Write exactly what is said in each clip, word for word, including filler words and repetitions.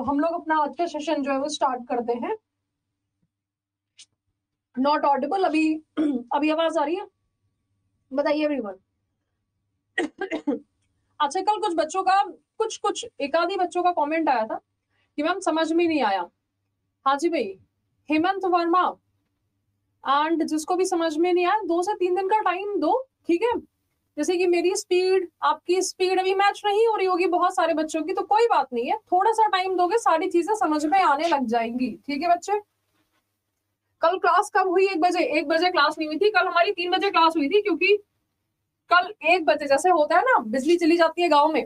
तो हम लोग अपना आज का सेशन जो है वो स्टार्ट करते हैं। नॉट ऑडिबल, अभी अभी आवाज आ रही है? बताइए एवरीवन। अच्छा, कल कुछ बच्चों का कुछ कुछ एकाधी बच्चों का कमेंट आया था कि मैम समझ में नहीं आया। हाँ जी भाई, हेमंत वर्मा एंड जिसको भी समझ में नहीं आया, दो से तीन दिन का टाइम दो, ठीक है? जैसे कि मेरी स्पीड आपकी स्पीड अभी मैच नहीं हो रही होगी बहुत सारे बच्चों की, तो कोई बात नहीं है, थोड़ा सा टाइम दोगे सारी चीजें समझ में आने लग जाएंगी, ठीक है बच्चे? कल क्लास कब हुई? एक बजे एक बजे क्लास नहीं हुई थी कल, हमारी तीन बजे क्लास हुई थी, क्योंकि कल एक बजे जैसे होता है ना, बिजली चली जाती है गाँव में,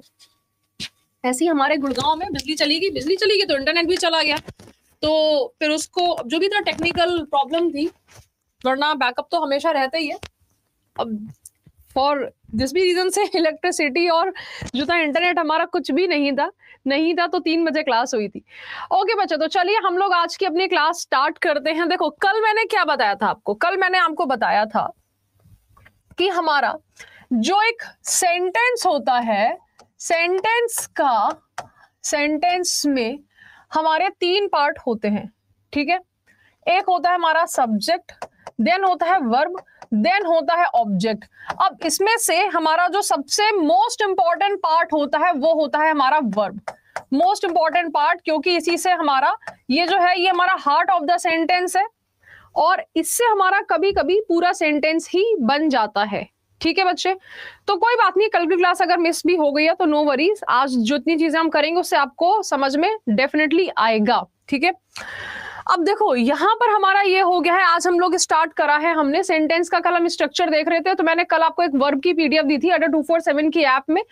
ऐसे ही हमारे गुड़गांव में बिजली चली गई। बिजली चली गई तो इंटरनेट भी चला गया, तो फिर उसको जो भी था टेक्निकल प्रॉब्लम थी, वरना बैकअप तो हमेशा रहता ही है। अब फॉर जिस भी रीजन से इलेक्ट्रिसिटी और जो था इंटरनेट हमारा कुछ भी नहीं था नहीं था तो तीन बजे क्लास हुई थी। ओके बच्चों, तो चलिए हम लोग आज की अपनी क्लास स्टार्ट करते हैं। देखो कल मैंने क्या बताया था आपको, कल मैंने आपको बताया था कि हमारा जो एक सेंटेंस होता है, सेंटेंस का सेंटेंस में हमारे तीन पार्ट होते हैं, ठीक है? एक होता है हमारा सब्जेक्ट, देन होता है वर्ब, देन होता है ऑब्जेक्ट। अब इसमें से हमारा जो सबसे मोस्ट इंपॉर्टेंट पार्ट होता है वो होता है हमारा वर्ब, मोस्ट इंपॉर्टेंट पार्ट, क्योंकि इसी से हमारा ये जो है ये हमारा हार्ट ऑफ द सेंटेंस है और इससे हमारा कभी कभी पूरा सेंटेंस ही बन जाता है, ठीक है बच्चे? तो कोई बात नहीं, कल की क्लास अगर मिस भी हो गई है तो नो वरीज, आज जितनी चीजें हम करेंगे उससे आपको समझ में डेफिनेटली आएगा, ठीक है? अब देखो यहाँ पर हमारा ये हो गया है, आज हम लोग स्टार्ट करा है हमने सेंटेंस का। कल हम स्ट्रक्चर देख रहे थे, तो मैंने कल आपको एक वर्ब की पीडीएफ दी थी अड्डा टू फोर सेवन की ऐप में,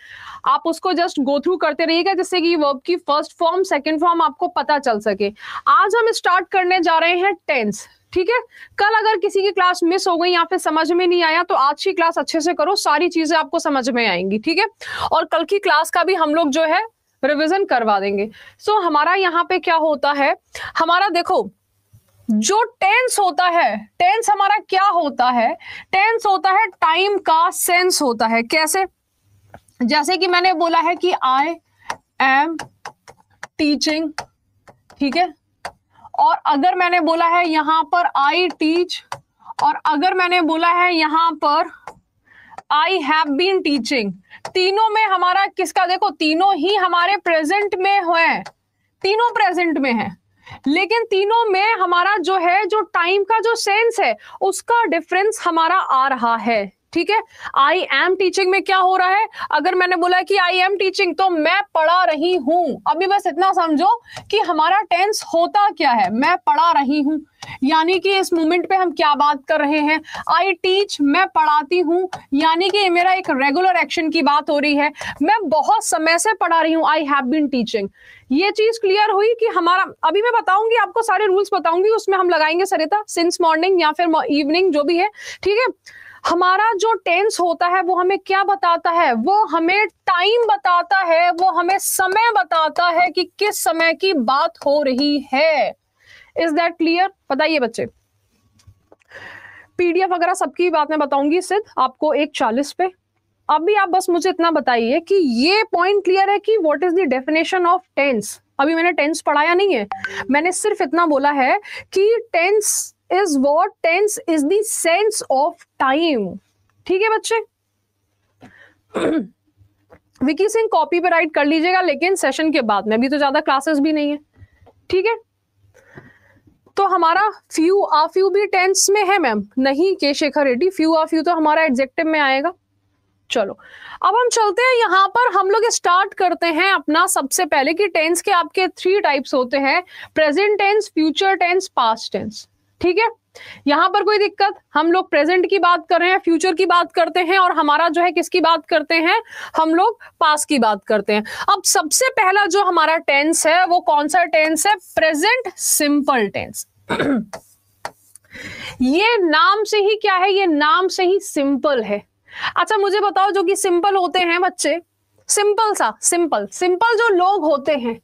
आप उसको जस्ट गो थ्रू करते रहिएगा जिससे कि वर्ब की फर्स्ट फॉर्म सेकंड फॉर्म आपको पता चल सके। आज हम स्टार्ट करने जा रहे हैं टेंस, ठीक है? कल अगर किसी की क्लास मिस हो गई या फिर समझ में नहीं आया तो आज की क्लास अच्छे से करो, सारी चीजें आपको समझ में आएंगी, ठीक है? और कल की क्लास का भी हम लोग जो है रिवीजन करवा देंगे। सो so, हमारा यहाँ पे क्या होता है, हमारा देखो जो टेंस होता है, टेंस हमारा क्या होता है? टेंस होता है टाइम का सेंस होता है। कैसे? जैसे कि मैंने बोला है कि आई एम टीचिंग, ठीक है? और अगर मैंने बोला है यहाँ पर आई टीच, और अगर मैंने बोला है यहाँ पर आई हैव बीन टीचिंग, तीनों में हमारा किसका, देखो तीनों ही हमारे प्रेजेंट में है, तीनों प्रेजेंट में है, लेकिन तीनों में हमारा जो है जो टाइम का जो सेंस है उसका डिफरेंस हमारा आ रहा है, ठीक है? आई एम टीचिंग में क्या हो रहा है, अगर मैंने बोला कि आई एम टीचिंग तो मैं पढ़ा रही हूं। अभी बस इतना समझो कि हमारा टेंस होता क्या है, मैं पढ़ा रही हूं, यानी कि इस मोमेंट पे हम क्या बात कर रहे हैं, आई टीच मैं पढ़ाती हूँ, यानी कि मेरा एक रेगुलर एक्शन की बात हो रही है, मैं बहुत समय से पढ़ा रही हूँ, आई हैव बीन टीचिंग। ये चीज क्लियर हुई कि हमारा, अभी मैं बताऊंगी आपको सारे रूल्स बताऊंगी, उसमें हम लगाएंगे सरिता सिंस मॉर्निंग या फिर इवनिंग जो भी है, ठीक है? हमारा जो टेंस होता है वो हमें क्या बताता है, वो हमें टाइम बताता है, वो हमें समय बताता है कि किस समय की बात हो रही है। Is that clear? बताइए बच्चे। पीडीएफ वगैरह सबकी बात मैं बताऊंगी सिद्ध आपको एक चालीस पे, अभी आप बस मुझे इतना बताइए कि ये पॉइंट क्लियर है कि what is the definition of tense. अभी मैंने टेंस पढ़ाया नहीं है, मैंने सिर्फ इतना बोला है कि tense is what tense is the sense of time, ठीक है बच्चे? विकी सिंह कॉपी पे राइट कर लीजिएगा, लेकिन सेशन के बाद में, अभी तो ज्यादा क्लासेस भी नहीं है, ठीक है? तो हमारा फ्यू आ फ्यू भी टेंस में है मैम, नहीं के Shekhar Reddy, few a few तो हमारा एडजेक्टिव में आएगा। चलो अब हम चलते हैं, यहाँ पर हम लोग स्टार्ट करते हैं अपना सबसे पहले कि टेंस के आपके थ्री टाइप्स होते हैं, present tense, future tense, past tense, ठीक है? यहां पर कोई दिक्कत, हम लोग प्रेजेंट की बात कर रहे हैं, फ्यूचर की बात करते हैं, और हमारा जो है किसकी बात करते हैं, हम लोग पास्ट की बात करते हैं। अब सबसे पहला जो हमारा टेंस है वो कौन सा टेंस है, प्रेजेंट सिंपल टेंस। ये नाम से ही क्या है, ये नाम से ही सिंपल है। अच्छा मुझे बताओ, जो कि सिंपल होते हैं बच्चे, सिंपल सा सिंपल सिंपल जो लोग होते हैं,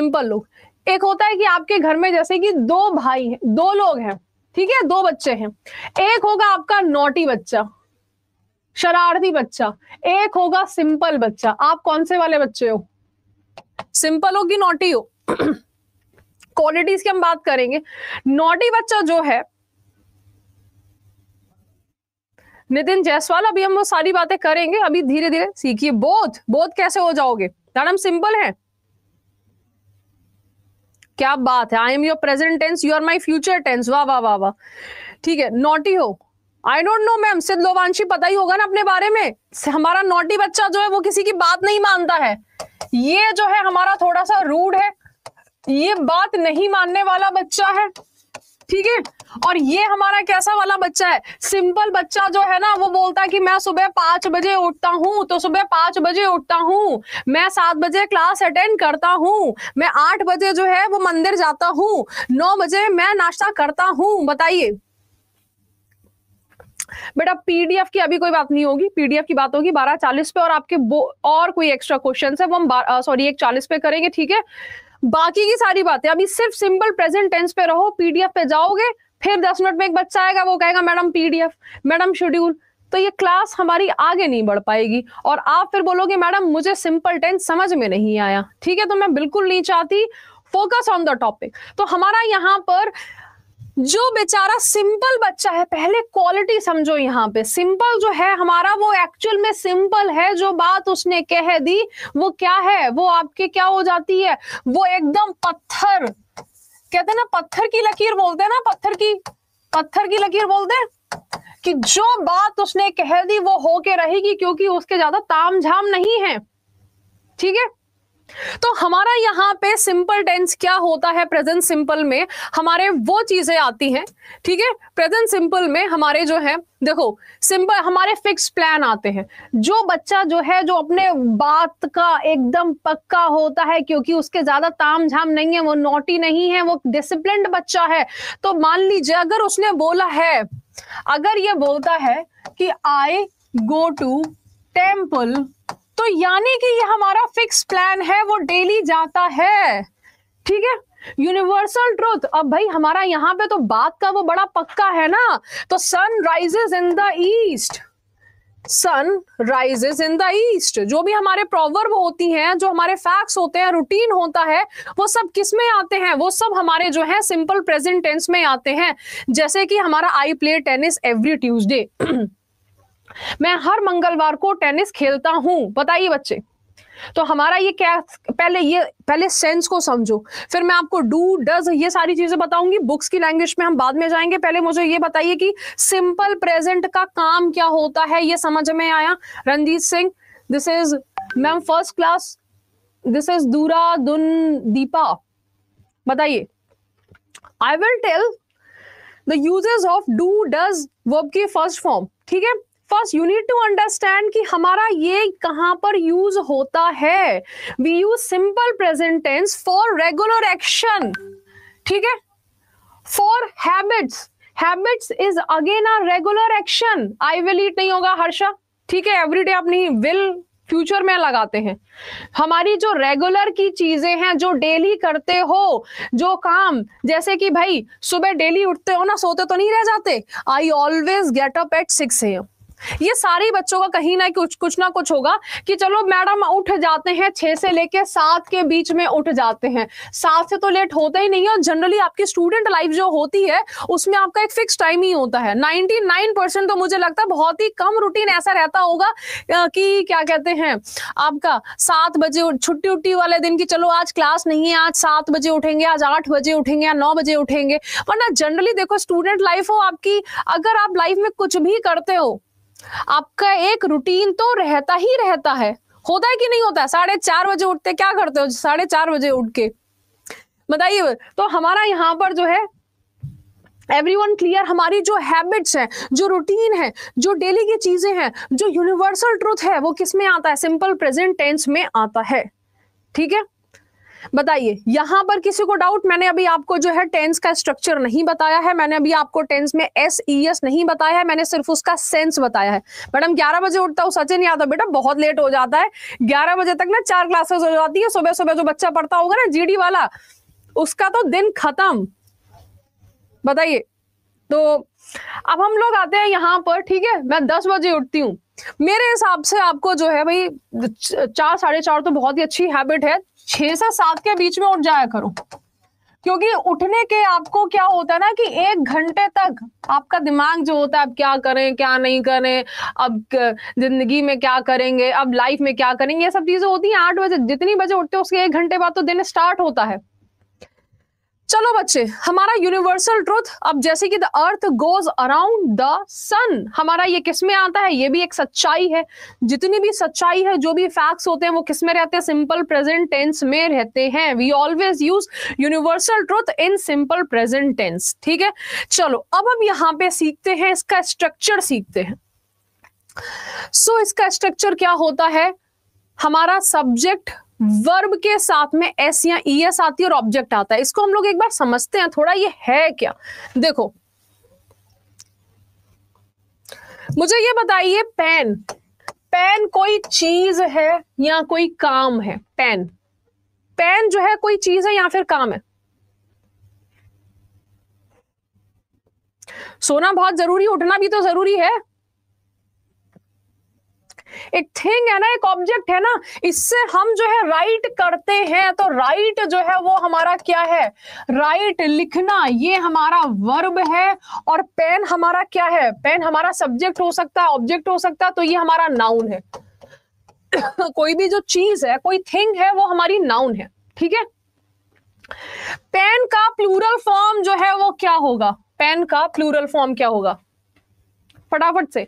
सिंपल लोग, एक होता है कि आपके घर में जैसे कि दो भाई हैं, दो लोग हैं, ठीक है? दो बच्चे हैं, एक होगा आपका नॉटी बच्चा, शरारती बच्चा, एक होगा सिंपल बच्चा। आप कौन से वाले बच्चे हो, सिंपल हो कि नॉटी हो? क्वालिटीज की हम बात करेंगे, नॉटी बच्चा जो है नितिन जायसवाल, अभी हम वो सारी बातें करेंगे, अभी धीरे धीरे सीखिए। बोध बोध कैसे हो जाओगे मैडम? सिंपल है, क्या बात है। I am your present tense, you are my future tense, वाह वाह वाह वाह, ठीक है। नॉटी हो, आई डोंट नो मैम, सिद्ध लोवांशी पता ही होगा ना अपने बारे में, हमारा नॉटी बच्चा जो है वो किसी की बात नहीं मानता है, ये जो है हमारा थोड़ा सा रूड है, ये बात नहीं मानने वाला बच्चा है, ठीक है। और ये हमारा कैसा वाला बच्चा है? सिंपल बच्चा जो है ना, वो बोलता है कि मैं सुबह पांच बजे उठता हूँ, तो सुबह पांच बजे उठता हूँ, मैं सात बजे क्लास अटेंड करता हूँ, मैं आठ बजे जो है वो मंदिर जाता हूँ, नौ बजे मैं नाश्ता करता हूँ। बताइए बेटा, पीडीएफ की अभी कोई बात नहीं होगी, पीडीएफ की बात होगी बारह चालीस पे, और आपके और कोई एक्स्ट्रा क्वेश्चन है वो हम सॉरी एक चालीस पे करेंगे, ठीक है। बाकी की सारी बातें अभी सिर्फ सिंपल प्रेजेंट टेंस पे रहो। पीडीएफ पे जाओगे फिर दस मिनट में एक बच्चा आएगा, वो कहेगा मैडम पीडीएफ, मैडम शेड्यूल, तो ये क्लास हमारी आगे नहीं बढ़ पाएगी। और आप फिर बोलोगे मैडम मुझे सिंपल टेंस समझ में नहीं आया, ठीक है, तो मैं बिल्कुल नहीं चाहती, फोकस ऑन द टॉपिक। तो हमारा यहाँ पर जो बेचारा सिंपल बच्चा है, पहले क्वालिटी समझो, यहाँ पे सिंपल जो है हमारा वो एक्चुअल में सिंपल है, जो बात उसने कह दी वो क्या है, वो आपके क्या हो जाती है, वो एकदम पत्थर, कहते हैं ना पत्थर की लकीर बोलते हैं ना, पत्थर की पत्थर की लकीर बोलते हैं, कि जो बात उसने कह दी वो होके रहेगी, क्योंकि उसके ज्यादा ताम झाम नहीं है, ठीक है। तो हमारा यहाँ पे सिंपल टेंस क्या होता है? प्रेजेंट सिंपल में हमारे वो चीजें आती हैं, ठीक है। प्रेजेंट सिंपल में हमारे जो है देखो सिंपल हमारे फिक्स प्लान आते हैं। जो बच्चा जो है जो अपने बात का एकदम पक्का होता है, क्योंकि उसके ज्यादा ताम झाम नहीं है, वो नॉटी नहीं है, वो डिसिप्लिन्ड बच्चा है। तो मान लीजिए अगर उसने बोला है, अगर ये बोलता है कि आई गो टू टेम्पल, तो यानी कि ये हमारा फिक्स प्लान है, वो डेली जाता है, ठीक है। यूनिवर्सल ट्रूथ, अब भाई हमारा यहाँ पे तो बात का वो बड़ा पक्का है ना, तो sun rises in the east, sun rises in the east, जो भी हमारे प्रोवर्ब होती हैं, जो हमारे फैक्ट्स होते हैं, रूटीन होता है, वो सब किस में आते हैं? वो सब हमारे जो है सिंपल प्रेजेंट टेंस में आते हैं। जैसे कि हमारा I play tennis every Tuesday, मैं हर मंगलवार को टेनिस खेलता हूं। बताइए बच्चे, तो हमारा ये क्या, पहले ये पहले सेंस को समझो, फिर मैं आपको डू डज ये सारी चीजें बताऊंगी, बुक्स की लैंग्वेज में हम बाद में जाएंगे। पहले मुझे ये बताइए कि सिंपल प्रेजेंट का काम क्या होता है, ये समझ में आया? Ranjit Singh, this is ma'am first class, this is दूरा दुन दीपा। बताइए, I will tell the uses of do does verb की फर्स्ट फॉर्म, ठीक है। First you need to understand कि हमारा ये कहां पर यूज होता है। We use simple present tense for regular action, ठीक है, for habits, habits is again a regular action. I will eat नहीं होगा हर्षा, ठीक है, एवरीडे आप नहीं विल फ्यूचर में लगाते हैं। हमारी जो रेगुलर की चीजें हैं, जो डेली करते हो, जो काम, जैसे कि भाई सुबह डेली उठते हो ना, सोते तो नहीं रह जाते। I always get up at six A M, ये सारे बच्चों का कहीं ना कुछ कुछ ना कुछ होगा कि चलो मैडम उठ जाते हैं, छह से लेके सात के बीच में उठ जाते हैं, सात से तो लेट होता ही नहीं है। और जनरली आपकी स्टूडेंट लाइफ जो होती है उसमें आपका एक फिक्स टाइम ही होता है। निन्यानवे परसेंट तो मुझे लगता है बहुत ही कम रूटीन ऐसा रहता होगा कि क्या कहते हैं आपका सात बजे छुट्टी उट्टी वाले दिन की चलो आज क्लास नहीं है, आज सात बजे उठेंगे, आज आठ बजे उठेंगे या नौ बजे उठेंगे। वरना जनरली देखो स्टूडेंट लाइफ हो आपकी, अगर आप लाइफ में कुछ भी करते हो आपका एक रूटीन तो रहता ही रहता है। होता है कि नहीं होता है? साढ़े चार बजे उठते, क्या करते हो साढ़े चार बजे उठ के? बताइए। तो हमारा यहाँ पर जो है एवरीवन क्लियर, हमारी जो हैबिट्स हैं, जो रूटीन है, जो डेली की चीजें हैं, जो यूनिवर्सल ट्रूथ है, वो किस में आता है? सिंपल प्रेजेंट टेंस में आता है, ठीक है। बताइए यहाँ पर किसी को डाउट? मैंने अभी आपको जो है टेंस का स्ट्रक्चर नहीं बताया है, मैंने अभी आपको टेंस में एस ई एस नहीं बताया है, मैंने सिर्फ उसका सेंस बताया है। मैडम ग्यारह बजे उठता हूँ, सचिन यादव बेटा बहुत लेट हो जाता है, ग्यारह बजे तक ना चार क्लासेस हो जाती है। सुबह सुबह जो बच्चा पढ़ता होगा ना जीडी वाला, उसका तो दिन खत्म। बताइए, तो अब हम लोग आते हैं यहाँ पर, ठीक है। मैं दस बजे उठती हूँ, मेरे हिसाब से आपको जो है भाई चार साढ़े चार तो बहुत ही अच्छी हैबिट है, छह से सात के बीच में उठ जाया करो, क्योंकि उठने के आपको क्या होता है ना कि एक घंटे तक आपका दिमाग जो होता है, अब क्या करें क्या नहीं करें, अब जिंदगी में क्या करेंगे, अब लाइफ में क्या करेंगे, ये सब चीजें होती हैं। आठ बजे जितनी बजे उठते हो उसके एक घंटे बाद तो दिन स्टार्ट होता है। चलो बच्चे, हमारा यूनिवर्सल ट्रुथ, अब जैसे कि the earth goes around the sun, हमारा ये किस में आता है, ये भी एक सच्चाई है। जितनी भी सच्चाई है, जो भी फैक्ट्स होते हैं, वो किस में रहते हैं, सिंपल प्रेजेंट टेंस में रहते हैं। We always use universal truth in simple present tense, ठीक है। चलो अब हम यहाँ पे सीखते हैं, इसका स्ट्रक्चर सीखते हैं। सो so, इसका स्ट्रक्चर क्या होता है, हमारा सब्जेक्ट वर्ब के साथ में एस या ई एस आती है और ऑब्जेक्ट आता है। इसको हम लोग एक बार समझते हैं थोड़ा, ये है क्या। देखो मुझे ये बताइए, पेन, पेन कोई चीज है या कोई काम है? पेन पेन जो है कोई चीज है या फिर काम है? सोना बहुत जरूरी, उठना भी तो जरूरी है। एक थिंग है ना, एक ऑब्जेक्ट है ना, इससे हम जो है राइट करते हैं, तो राइट जो है वो हमारा क्या है, राइट लिखना, ये हमारा वर्ब है। और पेन हमारा क्या है, पेन हमारा सब्जेक्ट हो सकता है, ऑब्जेक्ट हो सकता है, तो ये हमारा नाउन है। कोई भी जो चीज है, कोई थिंग है, वो हमारी नाउन है, ठीक है। पेन का प्लूरल फॉर्म जो है वो क्या होगा, पेन का प्लूरल फॉर्म क्या होगा? फटाफट से,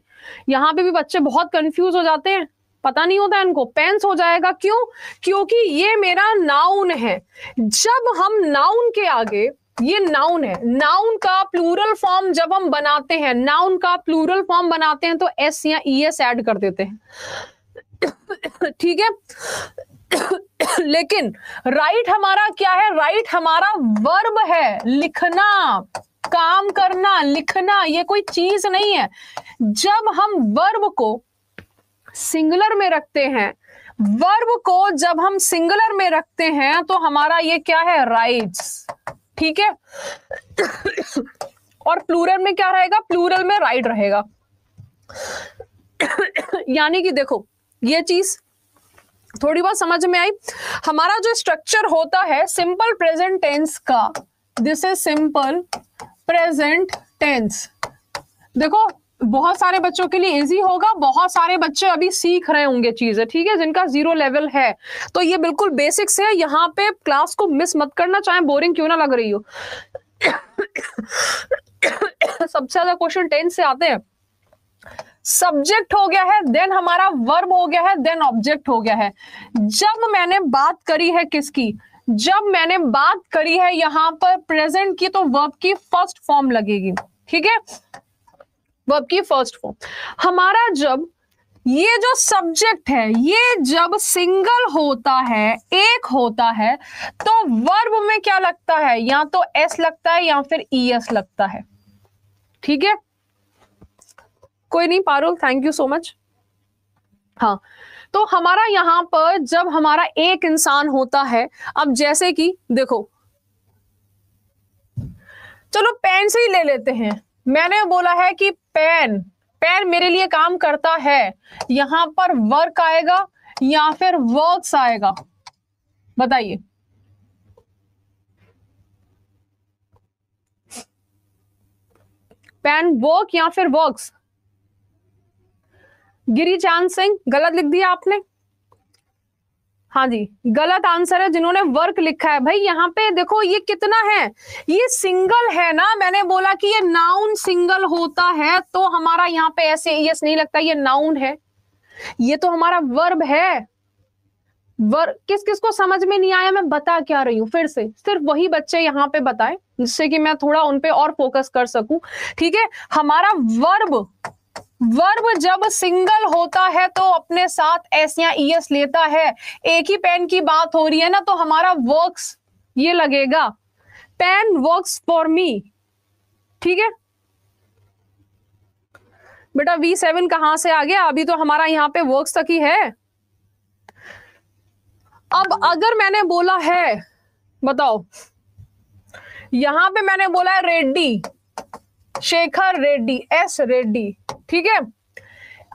यहाँ पे भी बच्चे बहुत कंफ्यूज हो जाते हैं, पता नहीं होता इनको, पेन्स हो जाएगा। क्यों? क्योंकि ये मेरा नाउन है। जब हम नाउन के आगे, ये नाउन है, नाउन का प्लूरल फॉर्म जब हम बनाते हैं, नाउन का प्लूरल फॉर्म बनाते हैं तो एस या ई एस ऐड कर देते हैं, ठीक है। लेकिन राइट हमारा क्या है, राइट हमारा वर्ब है, लिखना, काम करना, लिखना, ये कोई चीज नहीं है। जब हम वर्ब को सिंगुलर में रखते हैं, वर्ब को जब हम सिंगुलर में रखते हैं तो हमारा ये क्या है, राइट्स, ठीक है। और प्लूरल में क्या रहेगा, प्लूरल में राइट रहेगा। यानी कि देखो ये चीज थोड़ी बहुत समझ में आई। हमारा जो स्ट्रक्चर होता है सिंपल प्रेजेंट टेंस का, this is simple present tense. देखो बहुत सारे बच्चों के लिए इजी होगा, बहुत सारे बच्चे अभी सीख रहे होंगे चीजें, ठीक है, जिनका जीरो लेवल है, तो ये बिल्कुल बेसिक्स है। यहाँ पे क्लास को मिस मत करना, चाहे बोरिंग क्यों ना लग रही हो। सबसे ज्यादा क्वेश्चन टेंस से आते हैं। सब्जेक्ट हो गया है, देन हमारा वर्ब हो गया है, देन ऑब्जेक्ट हो गया है। जब मैंने बात करी है किसकी, जब मैंने बात करी है यहाँ पर प्रेजेंट की, तो वर्ब की फर्स्ट फॉर्म लगेगी, ठीक है, वर्ब की फर्स्ट फॉर्म। हमारा जब ये जो सब्जेक्ट है, ये जब सिंगल होता है, एक होता है, तो वर्ब में क्या लगता है, या तो एस लगता है या फिर ई एस लगता है, ठीक है। कोई नहीं Parul, thank you so much. हाँ, तो हमारा यहाँ पर जब हमारा एक इंसान होता है, अब जैसे कि देखो, चलो पेन से ही ले लेते हैं। मैंने बोला है कि पेन, पेन मेरे लिए काम करता है, यहाँ पर वर्क आएगा या फिर वर्क्स आएगा, बताइए। पेन वर्क या फिर वर्क्स? गिरीश चांद सिंह, गलत लिख दिया आपने, हाँ जी गलत आंसर है जिन्होंने वर्क लिखा है। भाई यहाँ पे देखो ये कितना है, ये सिंगल है ना, मैंने बोला कि ये नाउन सिंगल होता है, तो हमारा यहाँ पे ऐसे यस नहीं लगता, ये नाउन है, ये तो हमारा वर्ब है। वर्क किस किस को समझ में नहीं आया मैं बता क्या रही हूँ, फिर से सिर्फ वही बच्चे यहाँ पे बताएं जिससे कि मैं थोड़ा उनपे और फोकस कर सकूं, ठीक है। हमारा वर्ब वर्ब जब सिंगल होता है तो अपने साथ एस या ई एस लेता है, एक ही पेन की बात हो रही है ना, तो हमारा वर्क्स ये लगेगा, पेन वर्क्स फॉर मी, ठीक है। बेटा वी सेवन कहां से आ गया, अभी तो हमारा यहाँ पे वर्क्स तक ही है। अब अगर मैंने बोला है, बताओ, यहां पे मैंने बोला है रेड्डी, शेखर रेड्डी, एस रेड्डी, ठीक है।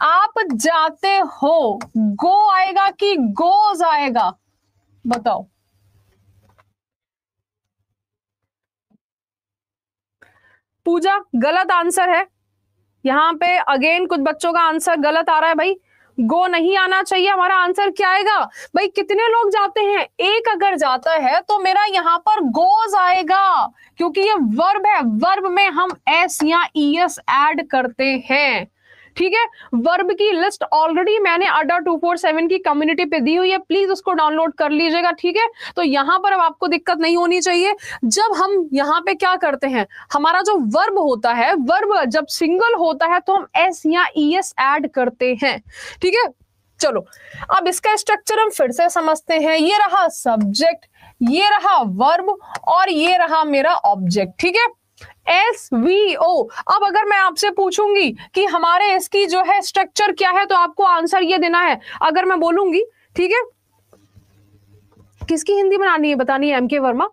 आप जाते हो, गो आएगा कि गोज आएगा, बताओ। पूजा गलत आंसर है। यहाँ पे अगेन कुछ बच्चों का आंसर गलत आ रहा है भाई, गो नहीं आना चाहिए। हमारा आंसर क्या आएगा भाई, कितने लोग जाते हैं, एक अगर जाता है तो मेरा यहाँ पर गोज आएगा क्योंकि ये वर्ब है, वर्ब में हम एस या ईएस ऐड करते हैं। ठीक है, वर्ब की लिस्ट ऑलरेडी मैंने अड्डा टू फोर सेवन की कम्युनिटी पे दी हुई है, प्लीज उसको डाउनलोड कर लीजिएगा। ठीक है, तो यहाँ पर अब आपको दिक्कत नहीं होनी चाहिए। जब हम यहाँ पे क्या करते हैं, हमारा जो वर्ब होता है, वर्ब जब सिंगल होता है तो हम एस या ईएस ऐड करते हैं। ठीक है, चलो अब इसका स्ट्रक्चर हम फिर से समझते हैं। ये रहा सब्जेक्ट, ये रहा वर्ब और ये रहा मेरा ऑब्जेक्ट। ठीक है, एस वी ओ। अब अगर मैं आपसे पूछूंगी कि हमारे इसकी जो है स्ट्रक्चर क्या है तो आपको आंसर ये देना है। अगर मैं बोलूंगी, ठीक है, किसकी हिंदी बनानी है बतानी है, एम के वर्मा।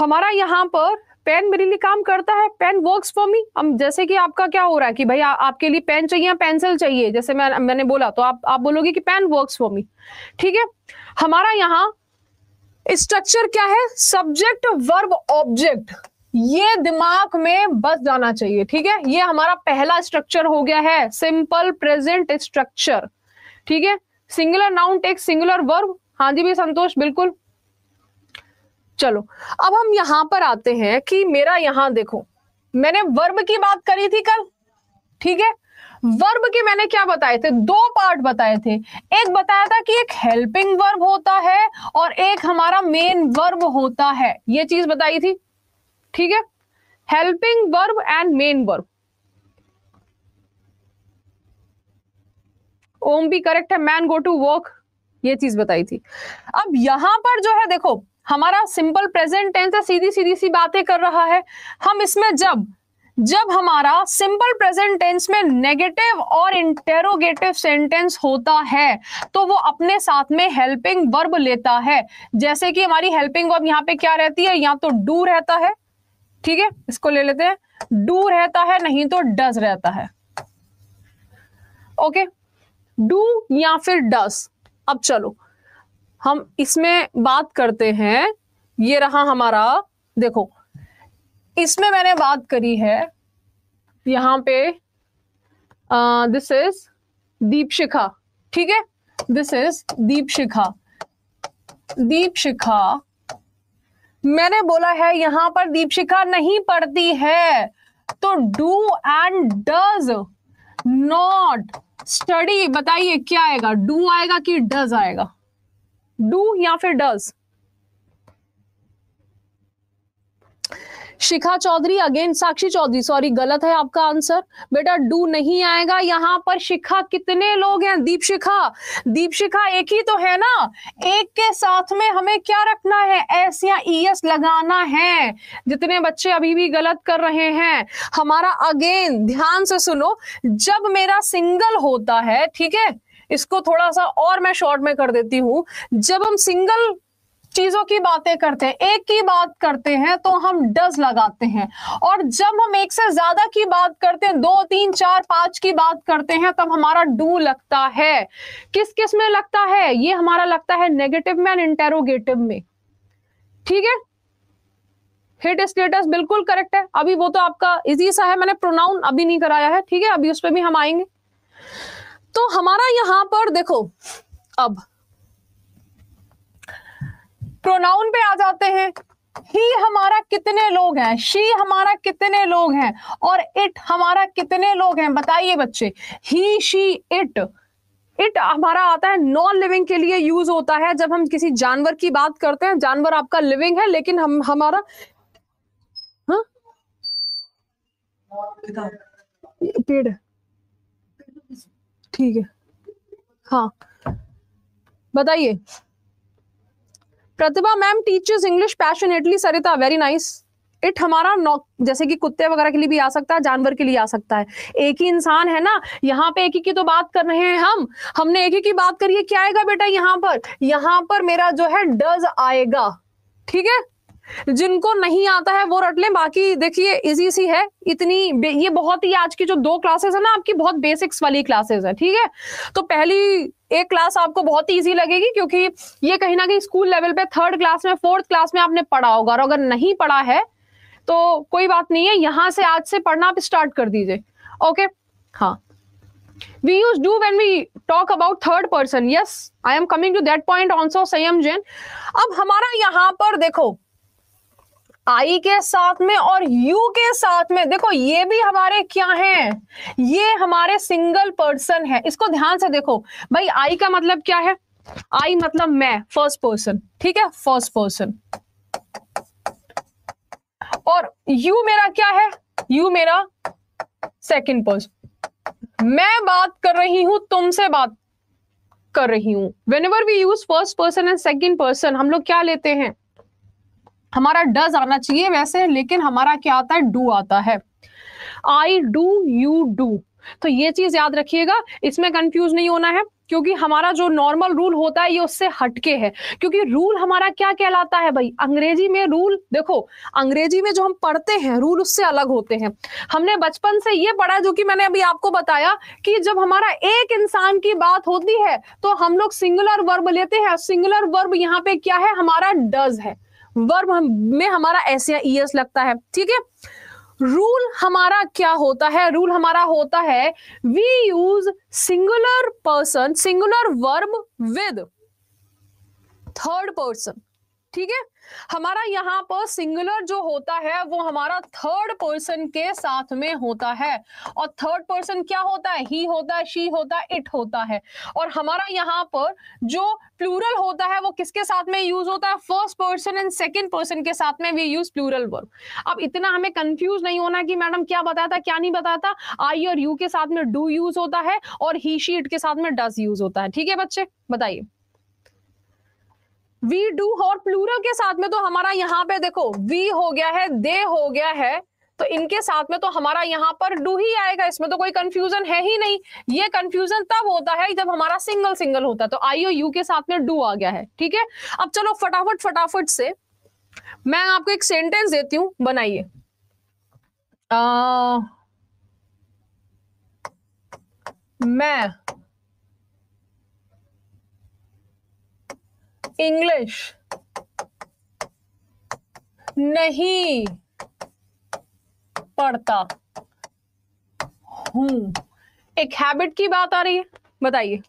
हमारा यहाँ पर पेन मेरे लिए काम करता है, पेन वर्क्स फॉर मी। हम जैसे कि आपका क्या हो रहा है कि भाई आ, आपके लिए पेन चाहिए या पेंसिल चाहिए, जैसे मैं मैंने बोला तो आप आप बोलोगे कि पेन वर्क्स फॉर मी। ठीक है, हमारा यहाँ स्ट्रक्चर क्या है, सब्जेक्ट वर्ब ऑब्जेक्ट, ये दिमाग में बस जाना चाहिए। ठीक है, ये हमारा पहला स्ट्रक्चर हो गया है, सिंपल प्रेजेंट स्ट्रक्चर। ठीक है, singular noun take singular verb. हाँ जी भी संतोष, बिल्कुल। चलो अब हम यहां पर आते हैं कि मेरा यहाँ देखो, मैंने वर्ब की बात करी थी कल। ठीक है, वर्ब के मैंने क्या बताए थे, दो पार्ट बताए थे। एक बताया था कि एक हेल्पिंग वर्ब होता है और एक हमारा मेन वर्ब होता है, ये चीज बताई थी। ठीक है, helping verb and main verb. Om भी करेक्ट है, मैन गो टू वर्क, ये चीज बताई थी। अब यहां पर जो है देखो, हमारा सिंपल प्रेजेंट टेंस है, सीधी सीधी सी बातें कर रहा है। हम इसमें जब जब हमारा सिंपल प्रेजेंट टेंस में नेगेटिव और इंटेरोगेटिव सेंटेंस होता है तो वो अपने साथ में हेल्पिंग वर्ब लेता है। जैसे कि हमारी हेल्पिंग वर्ब यहाँ पे क्या रहती है, या तो डू रहता है, ठीक है, इसको ले लेते हैं, डू रहता है, नहीं तो डज रहता है। ओके, डू या फिर डज। अब चलो हम इसमें बात करते हैं, ये रहा हमारा देखो, इसमें मैंने बात करी है यहाँ पे, दिस इज दीपशिखा। ठीक है, दिस इज दीपशिखा। दीपशिखा मैंने बोला है यहाँ पर दीपशिखा नहीं पढ़ती है, तो do and does not study, बताइए क्या आएगा, डू आएगा कि डज आएगा, डू या फिर does. Shikha Chaudhary again, Sakshi Chaudhary sorry, गलत है आपका आंसर बेटा, डू नहीं आएगा यहाँ पर। शिखा कितने लोग हैं, दीपशिखा, दीपशिखा एक ही तो है ना, एक के साथ में हमें क्या रखना है, एस या ईएस लगाना है। जितने बच्चे अभी भी गलत कर रहे हैं, हमारा अगेन ध्यान से सुनो, जब मेरा सिंगल होता है, ठीक है, इसको थोड़ा सा और मैं शॉर्ट में कर देती हूँ। जब हम सिंगल चीजों की बातें करते हैं, एक की बात करते हैं तो हम डज लगाते हैं, और जब हम एक से ज्यादा की बात करते हैं, दो तीन चार पांच की बात करते हैं, तब हमारा डू लगता है। किस किस में लगता है, ये हमारा लगता है नेगेटिव में एंड इंटेरोगेटिव में। ठीक है, हिट स्टेटस बिल्कुल करेक्ट है। अभी वो तो आपका इजी सा है, मैंने प्रोनाउन अभी नहीं कराया है। ठीक है, अभी उस पर भी हम आएंगे। तो हमारा यहाँ पर देखो, अब प्रोनाउन पे आ जाते हैं, ही हमारा कितने लोग हैं, शी हमारा कितने लोग हैं, और इट हमारा कितने लोग हैं, बताइए बच्चे। ही शी इट, इट हमारा आता है नॉन लिविंग के लिए यूज होता है, जब हम किसी जानवर की बात करते हैं, जानवर आपका लिविंग है लेकिन हम हमारा हाँ पेड़, ठीक है, हाँ बताइए। Pratibha ma'am teachers English passionately, Sarita very nice. It हमारा नॉक, जैसे कि कुत्ते वगैरह के लिए भी आ सकता है, जानवर के लिए आ सकता है, एक ही इंसान है ना, यहाँ पे एक ही की तो बात कर रहे हैं हम, हमने एक ही की बात करी है, क्या आएगा बेटा यहाँ पर, यहाँ पर मेरा जो है डज आएगा। ठीक है, जिनको नहीं आता है वो रट लें, बाकी देखिए इजी सी है, इतनी ये बहुत ही, आज की जो दो क्लासेस है ना आपकी, बहुत बेसिक्स वाली क्लासेस है। ठीक है, तो पहली एक क्लास आपको बहुत ही इजी लगेगी क्योंकि ये कहीं ना कहीं स्कूल लेवल पे थर्ड क्लास में, फोर्थ क्लास में आपने पढ़ा होगा, और अगर नहीं पढ़ा है तो कोई बात नहीं है, यहाँ से आज से पढ़ना आप स्टार्ट कर दीजिए. ओके, हाँ, we used do when we talk about third person. Yes, I am coming to that point also, Sayam Jain. अब हमारा यहाँ पर देखो I के साथ में और you के साथ में, देखो ये भी हमारे क्या हैं, ये हमारे सिंगल पर्सन है. इसको ध्यान से देखो भाई, I का मतलब क्या है, I मतलब मैं, फर्स्ट पर्सन, ठीक है, फर्स्ट पर्सन. और you मेरा क्या है, you मेरा सेकेंड पर्सन. मैं बात कर रही हूं, तुमसे बात कर रही हूं. Whenever we use first person and second person, हम लोग क्या लेते हैं, हमारा डज आना चाहिए वैसे, लेकिन हमारा क्या आता है, डू आता है. I do, you do. तो ये चीज याद रखिएगा, इसमें कंफ्यूज नहीं होना है, क्योंकि हमारा जो नॉर्मल रूल होता है ये उससे हटके है. क्योंकि रूल हमारा क्या कहलाता है भाई, अंग्रेजी में रूल, देखो अंग्रेजी में जो हम पढ़ते हैं रूल उससे अलग होते हैं. हमने बचपन से ये पढ़ा, जो कि मैंने अभी आपको बताया, कि जब हमारा एक इंसान की बात होती है तो हम लोग सिंगुलर वर्ब लेते हैं. सिंगुलर वर्ब यहाँ पे क्या है, हमारा डज है, वर्ब में हमारा एस या ई एस लगता है, ठीक है. रूल हमारा क्या होता है, रूल हमारा होता है we use singular person, singular verb with third person, ठीक है. हमारा यहाँ पर सिंगुलर जो होता है वो हमारा थर्ड पर्सन के साथ में होता है. और थर्ड पर्सन क्या होता है, ही होता है, शी होता है, इट होता है. और हमारा यहाँ पर जो प्लूरल होता है वो किसके साथ में यूज होता है, first person and second person के साथ में वी यूज प्लूरल वर्ब. अब इतना हमें कंफ्यूज नहीं होना कि मैडम क्या बताया था क्या नहीं बताया था. आई और यू के साथ में डू यूज होता है और ही शी इट के साथ में डज यूज होता है, ठीक है बच्चे. बताइए वी डू और प्लूरल के साथ में, तो हमारा यहाँ पे देखो वी हो गया है, दे हो गया है, तो इनके साथ में तो हमारा यहाँ पर डू ही आएगा, इसमें तो कोई कंफ्यूजन है ही नहीं. ये कंफ्यूजन तब होता है जब हमारा सिंगल सिंगल होता है, तो आई और यू के साथ में डू आ गया है, ठीक है. अब चलो फटाफट फटाफट से मैं आपको एक सेंटेंस देती हूँ, बनाइए. मैं इंग्लिश नहीं पढ़ता हूं. एक हैबिट की बात आ रही है, बताइए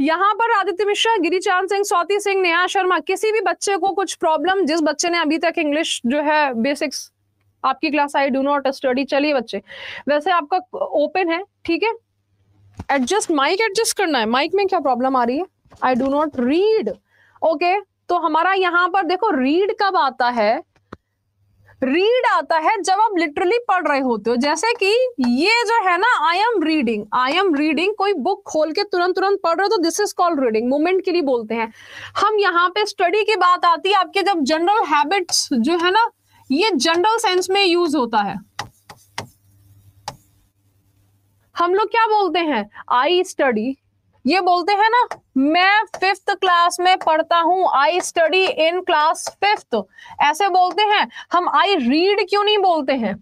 यहाँ पर आदित्य मिश्रा, गिरीचांद सिंह, स्वाति सिंह, नेहा शर्मा, किसी भी बच्चे को कुछ प्रॉब्लम, जिस बच्चे ने अभी तक इंग्लिश जो है बेसिक्स आपकी class I do not study. चलिए बच्चे, वैसे आपका ओपन है, ठीक है. एडजस्ट माइक एडजस्ट करना है, माइक में क्या प्रॉब्लम आ रही है, I do not read. Okay, तो हमारा यहाँ पर देखो रीड कब आता है, रीड आता है जब आप लिटरली पढ़ रहे होते हो, जैसे कि ये जो है ना I am reading, I am reading, कोई बुक खोल के तुरंत तुरंत पढ़ रहे हो तो this is called reading, moment के लिए बोलते हैं हम. यहाँ पे स्टडी की बात आती है आपके, जब जनरल हैबिट्स जो है ना ये जनरल सेंस में यूज होता है, हम लोग क्या बोलते हैं, आई स्टडी, ये बोलते हैं ना, मैं फिफ्थ क्लास में पढ़ता हूं, I study in class fifth, ऐसे बोलते हैं हम. आई रीड क्यों नहीं बोलते हैं,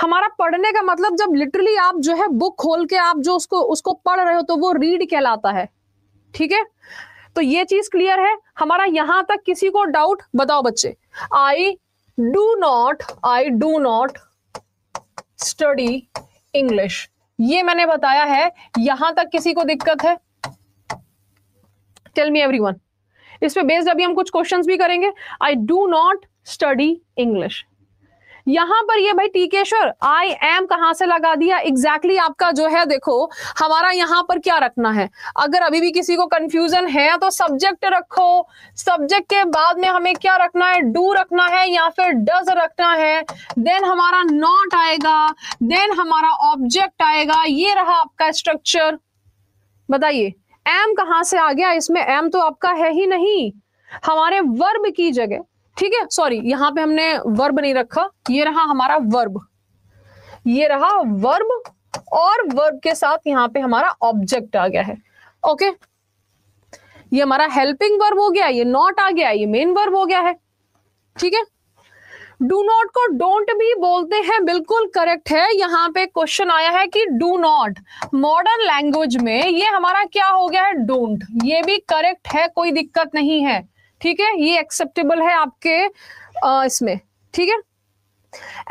हमारा पढ़ने का मतलब जब लिटरली आप जो है बुक खोल के आप जो उसको उसको पढ़ रहे हो तो वो रीड कहलाता है, ठीक है. तो ये चीज क्लियर है, हमारा यहां तक किसी को डाउट, बताओ बच्चे. I do not, I do not study English, ये मैंने बताया है, यहां तक किसी को दिक्कत है, टेल मी एवरीवन. इस पे बेस्ड अभी हम कुछ क्वेश्चंस भी करेंगे. I do not study English, यहां पर ये भाई टीकेश्वर आई एम कहां से लगा दिया, एग्जैक्टली exactly आपका जो है देखो हमारा यहाँ पर क्या रखना है. अगर अभी भी किसी को कंफ्यूजन है तो सब्जेक्ट रखो, सब्जेक्ट के बाद में हमें क्या रखना है, डू रखना है या फिर डज रखना है, देन हमारा नॉट आएगा, देन हमारा ऑब्जेक्ट आएगा. ये रहा आपका स्ट्रक्चर. बताइए एम कहाँ से आ गया, इसमें एम तो आपका है ही नहीं, हमारे वर्ब की जगह, ठीक है, सॉरी यहाँ पे हमने वर्ब नहीं रखा, ये रहा हमारा वर्ब, ये रहा वर्ब और वर्ब के साथ यहाँ पे हमारा ऑब्जेक्ट आ गया है. ओके, ये हमारा हेल्पिंग वर्ब हो गया, ये नॉट आ गया, ये मेन वर्ब हो गया है, ठीक है. डू नॉट को डोंट भी बोलते हैं, बिल्कुल करेक्ट है. यहाँ पे क्वेश्चन आया है कि डू नॉट मॉडर्न लैंग्वेज में ये हमारा क्या हो गया है, डोंट, ये भी करेक्ट है, कोई दिक्कत नहीं है, ठीक है, ये एक्सेप्टेबल है आपके uh, इसमें, ठीक है,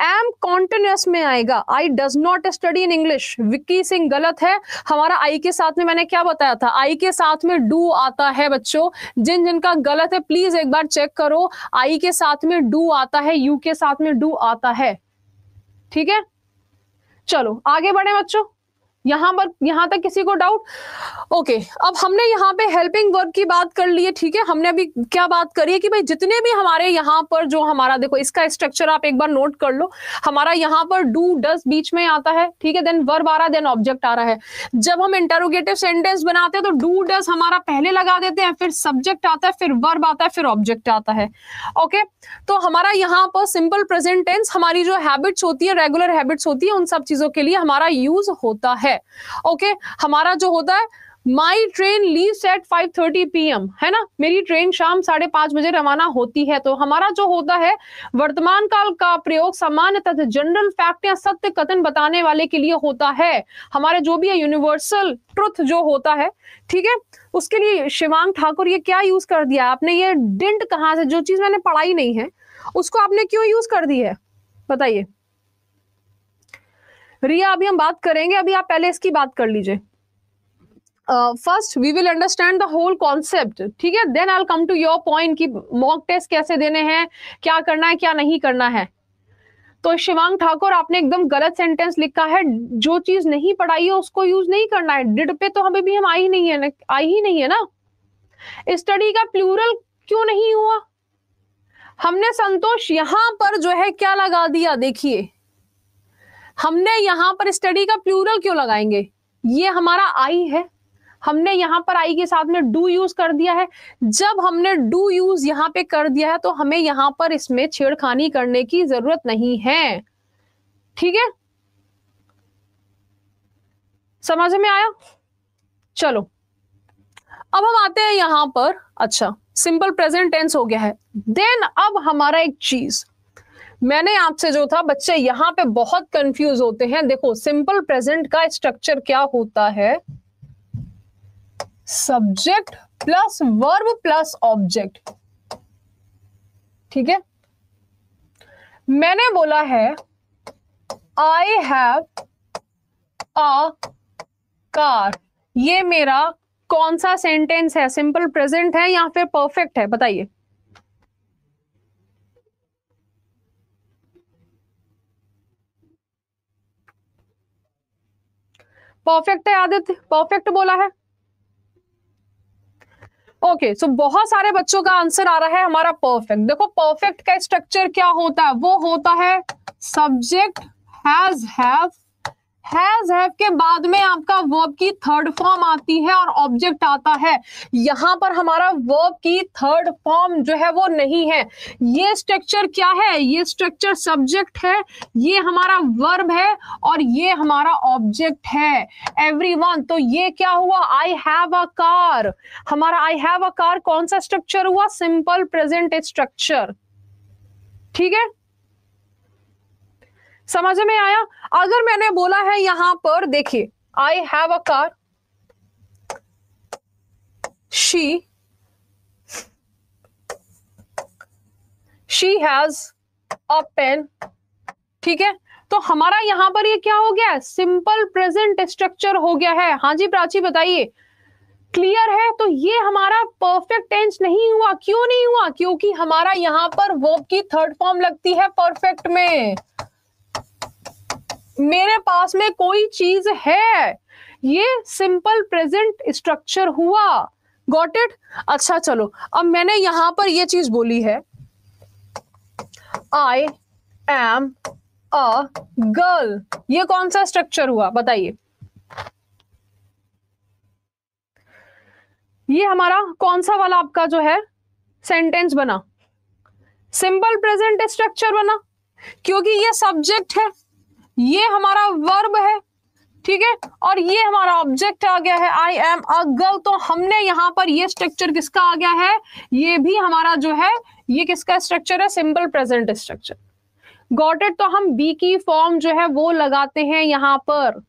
एम कॉन्टिन्यूस में आएगा। I does not study in English, Vicky Singh गलत है। हमारा आई के साथ में मैंने क्या बताया था, आई के साथ में डू आता है बच्चों, जिन जिनका गलत है प्लीज एक बार चेक करो, आई के साथ में डू आता है, यू के साथ में डू आता है, ठीक है। चलो आगे बढ़े बच्चों, यहां पर यहां तक किसी को डाउट? ओके, अब हमने यहाँ पे हेल्पिंग वर्ब की बात कर ली है, ठीक है। हमने अभी क्या बात करी है कि भाई जितने भी हमारे यहाँ पर जो हमारा, देखो इसका स्ट्रक्चर आप एक बार नोट कर लो, हमारा यहाँ पर डू डज बीच में आता है, ठीक है, देन वर्ब आ रहा है, देन ऑब्जेक्ट आ रहा है। जब हम इंटरोगेटिव सेंटेंस बनाते हैं तो डू डज हमारा पहले लगा देते हैं, फिर सब्जेक्ट आता है, फिर वर्ब आता है, फिर ऑब्जेक्ट आता है। ओके, तो हमारा यहाँ पर सिंपल प्रेजेंट टेंस, हमारी जो हैबिट्स होती है, रेगुलर हैबिट्स होती है, उन सब चीजों के लिए हमारा यूज होता है। ओके okay, हमारा जो होता है my train leaves at five thirty P M, है ना, मेरी ट्रेन शाम साढ़े पांच बजे रवाना होती है। तो हमारा जो होता है वर्तमान काल का प्रयोग सामान्य तथा जनरल फैक्ट या सत्य कथन बताने वाले के लिए होता है, हमारे जो भी है यूनिवर्सल ट्रुथ जो होता है, ठीक है, उसके लिए। शिवांग ठाकुर, ये क्या यूज कर दिया आपने, ये डिंट कहां से, जो चीज मैंने पढ़ाई नहीं है उसको आपने क्यों यूज कर दी है, बताइए। रिया, अभी हम बात करेंगे, अभी आप पहले इसकी बात कर लीजिए। First we will understand the whole concept, ठीक है, then I will come to your point कि मॉक टेस्ट कैसे देने हैं, क्या करना है क्या नहीं करना है। तो शिवांग ठाकुर, आपने एकदम गलत सेंटेंस लिखा है, जो चीज नहीं पढ़ाई है उसको यूज नहीं करना है। डिड पे तो हमें भी हम आई नहीं है ना, आई ही नहीं है ना। स्टडी का प्लूरल क्यों नहीं हुआ, हमने संतोष यहाँ पर जो है क्या लगा दिया, देखिए हमने यहाँ पर स्टडी का प्लूरल क्यों लगाएंगे, ये हमारा आई है, हमने यहाँ पर आई के साथ में डू यूज कर दिया है। जब हमने डू यूज यहाँ पे कर दिया है तो हमें यहाँ पर इसमें छेड़खानी करने की जरूरत नहीं है, ठीक है, समझ में आया। चलो अब हम आते हैं यहाँ पर, अच्छा सिंपल प्रेजेंट टेंस हो गया है, देन अब हमारा एक चीज मैंने आपसे जो था, बच्चे यहाँ पे बहुत कंफ्यूज होते हैं, देखो सिंपल प्रेजेंट का स्ट्रक्चर क्या होता है, subject plus verb plus object, ठीक है। मैंने बोला है आई हैव अ कार, ये मेरा कौन सा सेंटेंस है, सिंपल प्रेजेंट है या फिर परफेक्ट है, बताइए। परफेक्ट है आदित्य, परफेक्ट बोला है। ओके okay, सो so बहुत सारे बच्चों का आंसर आ रहा है हमारा परफेक्ट। देखो परफेक्ट का स्ट्रक्चर क्या होता है, वो होता है subject has have, has have के बाद में आपका वर्ब की थर्ड फॉर्म आती है और ऑब्जेक्ट आता है। यहाँ पर हमारा वर्ब की थर्ड फॉर्म जो है वो नहीं है। ये स्ट्रक्चर क्या है, ये स्ट्रक्चर सब्जेक्ट है, ये हमारा वर्ब है और ये हमारा ऑब्जेक्ट है। एवरीवन, तो ये क्या हुआ, आई हैव अ कार। हमारा आई हैव अ कार कौन सा स्ट्रक्चर हुआ, सिंपल प्रेजेंट स्ट्रक्चर, ठीक है, समझ में आया। अगर मैंने बोला है यहां पर, देखिए I have a car, she she has a pen, ठीक है, तो हमारा यहां पर ये क्या हो गया, सिंपल प्रेजेंट स्ट्रक्चर हो गया है। हाँ जी प्राची बताइए, क्लियर है। तो ये हमारा परफेक्ट टेंस नहीं हुआ, क्यों नहीं हुआ, क्योंकि हमारा यहाँ पर वर्ब की थर्ड फॉर्म लगती है परफेक्ट में। मेरे पास में कोई चीज है, ये सिंपल प्रेजेंट स्ट्रक्चर हुआ, गॉट इट। अच्छा चलो, अब मैंने यहां पर ये चीज बोली है आई एम अ गर्ल, ये कौन सा स्ट्रक्चर हुआ, बताइए, ये हमारा कौन सा वाला आपका जो है सेंटेंस बना, सिंपल प्रेजेंट स्ट्रक्चर बना, क्योंकि ये सब्जेक्ट है, ये हमारा वर्ब है, ठीक है, और ये हमारा ऑब्जेक्ट आ गया है आई एम अ गर्ल। तो हमने यहाँ पर ये स्ट्रक्चर किसका आ गया है, ये भी हमारा जो है ये किसका स्ट्रक्चर है, simple present structure, got it. तो हम बी की फॉर्म जो है वो लगाते हैं यहाँ पर,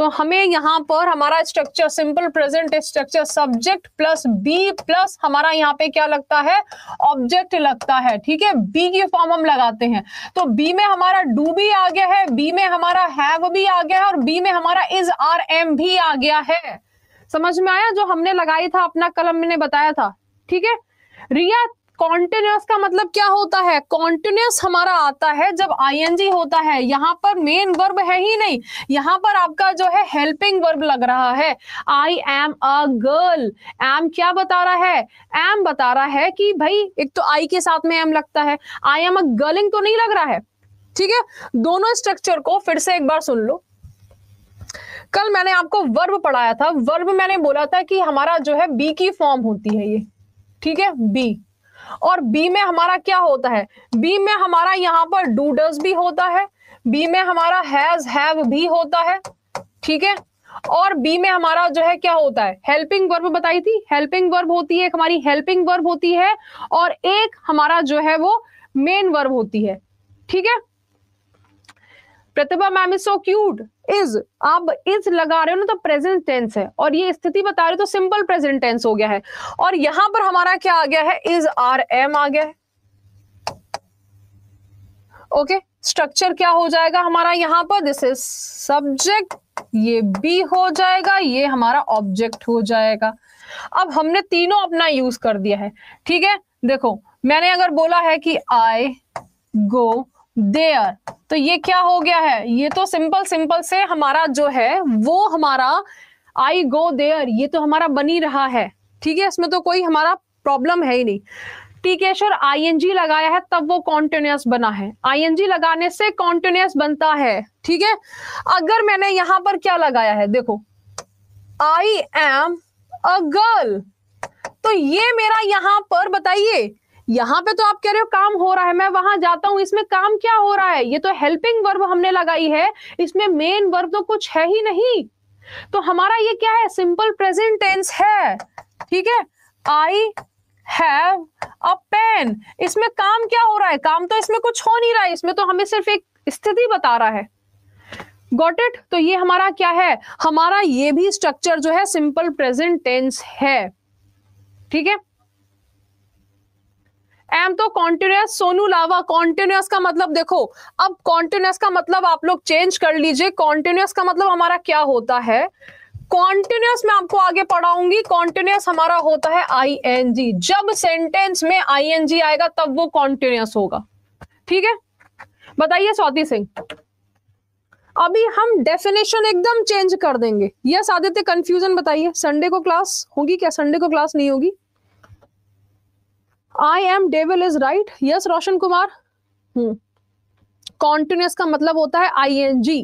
तो हमें यहाँ पर हमारा structure simple present structure subject plus be plus हमारा यहाँ पे क्या लगता है ऑब्जेक्ट लगता है। ठीक है, बी की फॉर्म हम लगाते हैं तो बी में हमारा डू भी आ गया है, बी में हमारा हैव भी आ गया है और बी में हमारा इज आर एम भी आ गया है। समझ में आया? जो हमने लगाई था अपना कलम मैंने बताया था। ठीक है रिया, कॉन्टिन्यूस का मतलब क्या होता है? कॉन्टिन्यूस हमारा आता है जब आईएनजी होता है। यहाँ पर मेन वर्ब है ही नहीं, यहाँ पर आपका जो है हेल्पिंग वर्ब लग रहा है। I am a girl, am क्या बता रहा है? एम बता रहा है कि भाई एक तो आई के साथ में एम लगता है, आई एम अ गर्लिंग तो नहीं लग रहा है। ठीक है, दोनों स्ट्रक्चर को फिर से एक बार सुन लो। कल मैंने आपको वर्ब पढ़ाया था, वर्ब मैंने बोला था कि हमारा जो है बी की फॉर्म होती है ये। ठीक है बी, और बी में हमारा क्या होता है? बी में हमारा यहाँ पर डू डज भी होता है, बी में हमारा हैज हैव भी होता है। ठीक है, और बी में हमारा जो है क्या होता है? हेल्पिंग वर्ब बताई थी, हेल्पिंग वर्ब होती है, एक हमारी हेल्पिंग वर्ब होती है और एक हमारा जो है वो मेन वर्ब होती है। ठीक है, Pratibha ma'am is so cute, is आप इज लगा रहे हो ना तो प्रेजेंट टेंस है और ये स्थिति बता रहे हो तो सिंपल प्रेजेंट टेंस हो गया है। और यहां पर हमारा क्या आ गया है? इज आर एम आ गया है। ओके okay, स्ट्रक्चर क्या हो जाएगा हमारा यहाँ पर? दिस इज सब्जेक्ट, ये बी हो जाएगा, ये हमारा ऑब्जेक्ट हो जाएगा। अब हमने तीनों अपना यूज कर दिया है। ठीक है, देखो मैंने अगर बोला है कि आई गो देयर तो ये क्या हो गया है? ये तो सिंपल सिंपल से हमारा जो है वो हमारा आई गो देयर ये तो हमारा बनी रहा है। ठीक है, इसमें तो कोई हमारा प्रॉब्लम है ही नहीं। टीकेश्वर आई एन जी लगाया है तब वो कॉन्टिन्यूस बना है, आई एन जी लगाने से कॉन्टिन्यूस बनता है। ठीक है, अगर मैंने यहाँ पर क्या लगाया है? देखो आई एम अ गर्ल, तो ये मेरा यहाँ पर बताइए, यहाँ पे तो आप कह रहे हो काम हो रहा है, मैं वहां जाता हूँ, इसमें काम क्या हो रहा है? ये तो हेल्पिंग वर्ब हमने लगाई है, इसमें मेन वर्ब तो कुछ है ही नहीं। तो हमारा ये क्या है? सिंपल प्रेजेंट टेंस है। ठीक है, आई हैव अ पेन, इसमें काम क्या हो रहा है? काम तो इसमें कुछ हो नहीं रहा है, इसमें तो हमें सिर्फ एक स्थिति बता रहा है। Got it? तो ये हमारा क्या है? हमारा ये भी स्ट्रक्चर जो है सिंपल प्रेजेंट टेंस है। ठीक है, एम तो कॉन्टिन्यूस, सोनू लावा कॉन्टिन्यूस का मतलब देखो, अब कॉन्टिन्यूस का मतलब आप लोग चेंज कर लीजिए। कॉन्टिन्यूस का मतलब हमारा क्या होता है? कॉन्टिन्यूस में आपको आगे पढ़ाऊंगी, कॉन्टिन्यूस हमारा होता है आईएनजी। जब सेंटेंस में आईएनजी आएगा तब वो कॉन्टिन्यूस होगा। ठीक है, बताइए स्वाति सिंह, अभी हम डेफिनेशन एकदम चेंज कर देंगे। यस आदित्य, कंफ्यूजन बताइए, संडे को क्लास होगी क्या? संडे को क्लास नहीं होगी। I am devil is right, yes Roshan Kumar. Hmm, continuous का मतलब होता है आई एन जी,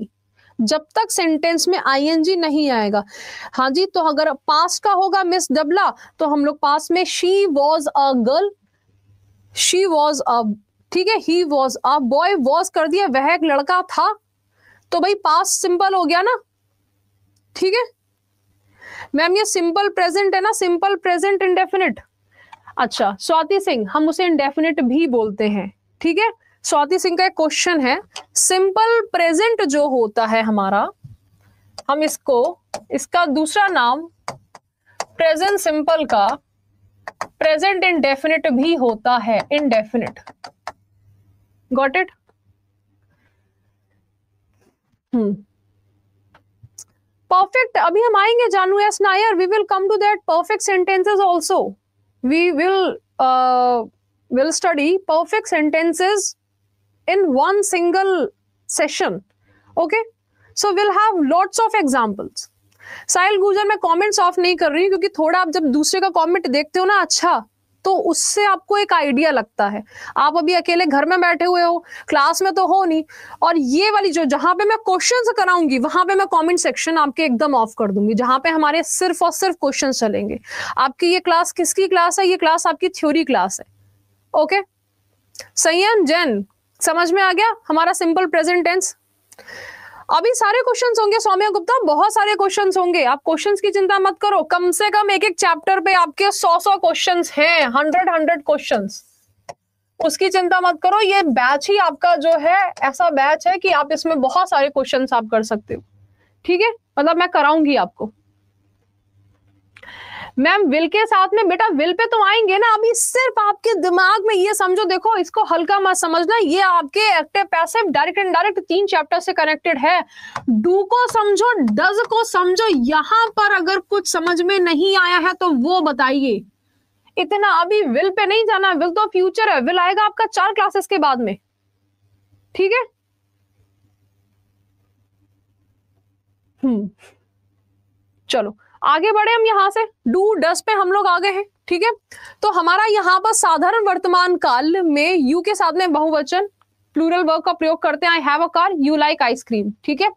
जब तक सेंटेंस में आई एन जी नहीं आएगा। हाँ जी, तो अगर पास्ट का होगा मिस डबला तो हम लोग पास्ट में she was a girl, she was a, ठीक है, he was a boy, was कर दिया, वह एक लड़का था, तो भाई पास्ट सिंपल हो गया ना। ठीक है मैम, ये सिंपल प्रेजेंट है ना, सिंपल प्रेजेंट इंडेफिनिट। अच्छा स्वाति सिंह, हम उसे इंडेफिनिट भी बोलते हैं। ठीक है, स्वाति सिंह का एक क्वेश्चन है, सिंपल प्रेजेंट जो होता है हमारा, हम इसको, इसका दूसरा नाम प्रेजेंट सिंपल का प्रेजेंट इंडेफिनिट भी होता है, indefinite. Got it? Hmm, perfect अभी हम आएंगे Janu S Nair, we will come to that. Perfect sentences also we will uh, will study perfect sentences in one single session. Okay, so we'll have lots of examples. Sahil Gujar, मैं comments off नहीं कर रही हूँ क्योंकि थोड़ा आप जब दूसरे का comment देखते हो ना अच्छा, तो उससे आपको एक आइडिया लगता है। आप अभी अकेले घर में बैठे हुए हो, क्लास में तो हो नहीं, और ये वाली जो जहाँ पे मैं क्वेश्चन कराऊंगी वहां पे मैं कमेंट सेक्शन आपके एकदम ऑफ कर दूंगी, जहाँ पे हमारे सिर्फ और सिर्फ क्वेश्चन चलेंगे। आपकी ये क्लास किसकी क्लास है? ये क्लास आपकी थ्योरी क्लास है। ओके संयम जैन, समझ में आ गया हमारा सिंपल प्रेजेंट टेंस? अभी सारे क्वेश्चंस होंगे सौम्या गुप्ता, बहुत सारे क्वेश्चंस होंगे, आप क्वेश्चंस की चिंता मत करो, कम से कम एक एक चैप्टर पे आपके सौ सौ क्वेश्चंस हैं, हंड्रेड हंड्रेड क्वेश्चंस, उसकी चिंता मत करो। ये बैच ही आपका जो है ऐसा बैच है कि आप इसमें बहुत सारे क्वेश्चंस आप कर सकते हो। ठीक है, मतलब मैं कराऊंगी आपको। मैम विल के साथ में, बेटा विल पे तो आएंगे ना, अभी सिर्फ आपके दिमाग में ये समझो, देखो इसको हल्का मत समझना, ये आपके एक्टिव पैसिव डायरेक्ट इनडायरेक्ट तीन चैप्टर से कनेक्टेड है। डू को समझो, डज को समझो, यहाँ पर अगर कुछ समझ में नहीं आया है तो वो बताइए, इतना अभी विल पे नहीं जाना, विल तो फ्यूचर है, विल आएगा आपका चार क्लासेस के बाद में, ठीक है। हम्म चलो आगे बढ़े हम, यहाँ से डू डस पे हम लोग आगे हैं, ठीक है। तो हमारा यहाँ पर साधारण वर्तमान काल में यू के साथ में बहुवचन प्लूरल वर्ब का प्रयोग करते हैं। I have a car, you like ice cream, ठीक है।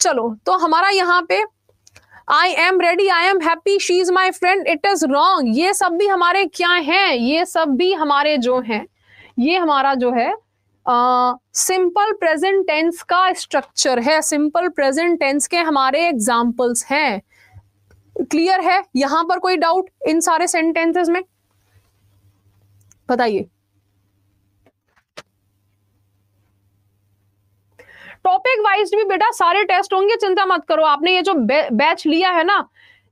चलो तो हमारा यहाँ पे I am ready, I am happy, she is my friend, it is wrong, ये सब भी हमारे क्या हैं, ये सब भी हमारे जो हैं, ये हमारा जो है सिंपल प्रेजेंट टेंस का स्ट्रक्चर है, सिंपल प्रेजेंट टेंस के हमारे एग्जाम्पल्स हैं। क्लियर है यहां पर कोई डाउट इन सारे सेंटेंसेस में, बताइए। टॉपिक वाइज भी बेटा सारे टेस्ट होंगे, चिंता मत करो, आपने ये जो बैच लिया है ना,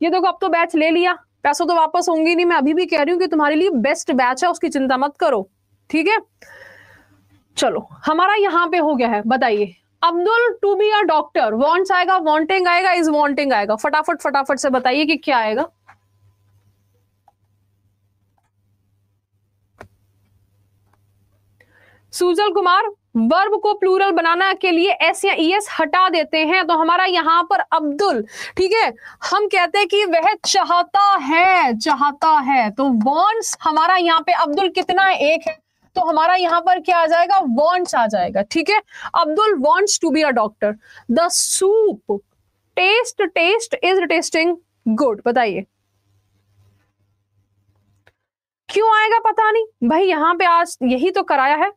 ये देखो अब तो बैच ले लिया, पैसों तो वापस होंगे नहीं, मैं अभी भी कह रही हूँ कि तुम्हारे लिए बेस्ट बैच है, उसकी चिंता मत करो, ठीक है। चलो हमारा यहाँ पे हो गया है, बताइए। Abdul to be a doctor, wants आएगा, वांटिंग आएगा, इज वांटिंग आएगा, फटाफट फटाफट से बताइए कि क्या आएगा। सुजल कुमार, वर्ब को प्लूरल बनाना के लिए एस या ई एस हटा देते हैं, तो हमारा यहाँ पर अब्दुल, ठीक है, हम कहते हैं कि वह चाहता है, चाहता है, तो वॉन्ट्स हमारा यहाँ पे अब्दुल कितना है, एक है, तो हमारा यहाँ पर क्या आ जाएगा, वॉन्ट्स आ जाएगा, ठीक है। Abdul wants to be a doctor. The soup taste, taste is tasting good, बताइए क्यों आएगा, पता नहीं भाई, यहाँ पे आज यही तो कराया है।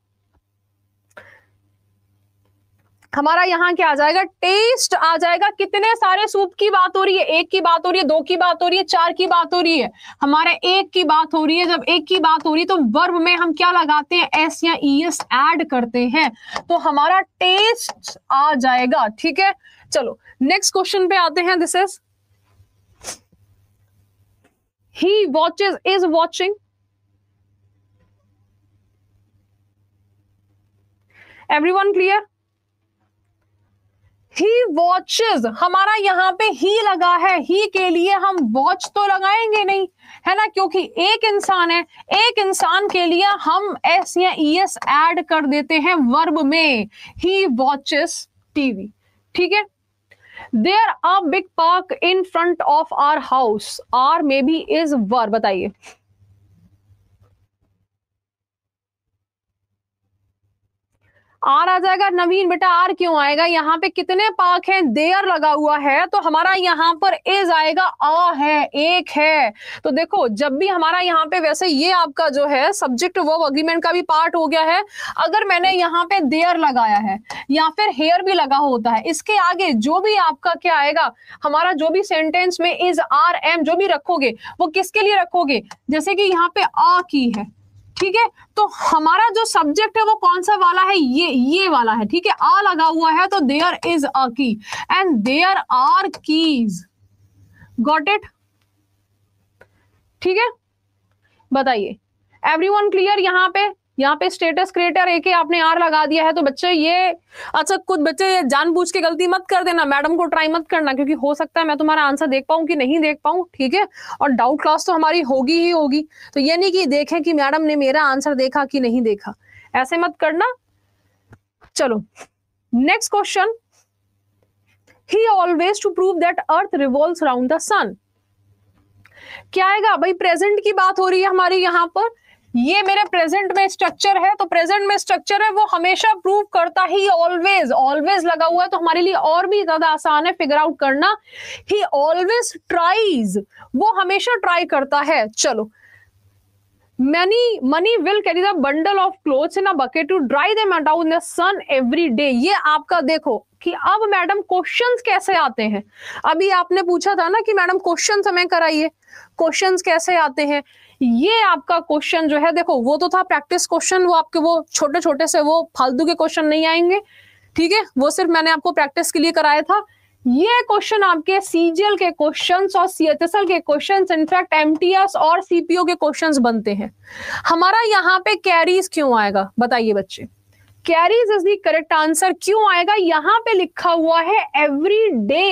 हमारा यहाँ क्या आ जाएगा, टेस्ट आ जाएगा। कितने सारे सूप की बात हो रही है, एक की बात हो रही है, दो की बात हो रही है, चार की बात हो रही है, हमारे एक की बात हो रही है। जब एक की बात हो रही है तो वर्ब में हम क्या लगाते हैं, एस या ई एस ऐड करते हैं, तो हमारा टेस्ट आ जाएगा, ठीक है। चलो नेक्स्ट क्वेश्चन पे आते हैं। This is he watches is watching, everyone clear. He watches, हमारा यहाँ पे ही लगा है, ही के लिए हम वॉच तो लगाएंगे नहीं, है ना, क्योंकि एक इंसान है, एक इंसान के लिए हम एस या ई एस ऐड कर देते हैं वर्ब में। ही वॉचेस टीवी, ठीक है। There a big park in front of our house, are may be is verb, बताइए। आर आ जाएगा। नवीन बेटा आर क्यों आएगा, यहाँ पे कितने पार्क हैं, देयर लगा हुआ है, तो हमारा यहाँ पर इज आएगा, आ है, एक है, तो देखो जब भी हमारा यहाँ पे, वैसे ये आपका जो है सब्जेक्ट वर्ब अग्रीमेंट का भी पार्ट हो गया है। अगर मैंने यहाँ पे देयर लगाया है या फिर हेयर भी लगा होता है, इसके आगे जो भी आपका क्या आएगा, हमारा जो भी सेंटेंस में इज आर एम जो भी रखोगे, वो किसके लिए रखोगे, जैसे कि यहाँ पे आ की है, ठीक है, तो हमारा जो सब्जेक्ट है वो कौन सा वाला है, ये ये वाला है, ठीक है, आ लगा हुआ है, तो there is a key and there are keys, got it, ठीक है। बताइए एवरीवन क्लियर। यहाँ पे यहाँ पे स्टेटस क्रिएटर एके आपने आर लगा दिया है, तो बच्चे ये, अच्छा कुछ बच्चे ये जानबूझ के गलती मत कर देना, मैडम को ट्राई मत करना, क्योंकि हो सकता है मैं तुम्हारा आंसर देख पाऊं कि नहीं देख पाऊं, ठीक है, और डाउट क्लास तो हमारी होगी ही होगी, तो ये नहीं कि देखें कि मैडम ने मेरा आंसर देखा कि नहीं देखा, ऐसे मत करना। चलो next question. He always to prove that earth revolves round the sun, क्या आएगा भाई, प्रेजेंट की बात हो रही है हमारी यहाँ पर, ये मेरे प्रेजेंट में स्ट्रक्चर है, तो प्रेजेंट में स्ट्रक्चर है वो हमेशा प्रूव करता ही ऑलवेज, ऑलवेज लगा हुआ है, तो हमारे लिए और भी ज्यादा आसान है फिगर आउट करना। ही ऑलवेज ट्राइज, वो हमेशा ट्राई करता है। चलो money money will carry the bundle of clothes in a bucket to dry them out in the sun every day, ये आपका देखो कि अब मैडम क्वेश्चंस कैसे आते हैं। अभी आपने पूछा था ना कि मैडम क्वेश्चंस हमें कराइए, क्वेश्चंस कैसे आते हैं। ये आपका क्वेश्चन जो है देखो, वो तो था प्रैक्टिस क्वेश्चन, वो आपके वो छोटे छोटे से वो फालतू के क्वेश्चन नहीं आएंगे, ठीक है, वो सिर्फ मैंने आपको प्रैक्टिस के लिए कराया था। ये क्वेश्चन आपके सीजीएल के क्वेश्चंस और सीएचएसएल के क्वेश्चंस, इनफैक्ट एमटीएस और सीपीओ के क्वेश्चंस बनते हैं। हमारा यहाँ पे कैरीज क्यों आएगा बताइए बच्चे, carries is the correct answer क्यों आएगा? यहाँ पे लिखा हुआ है एवरी डे।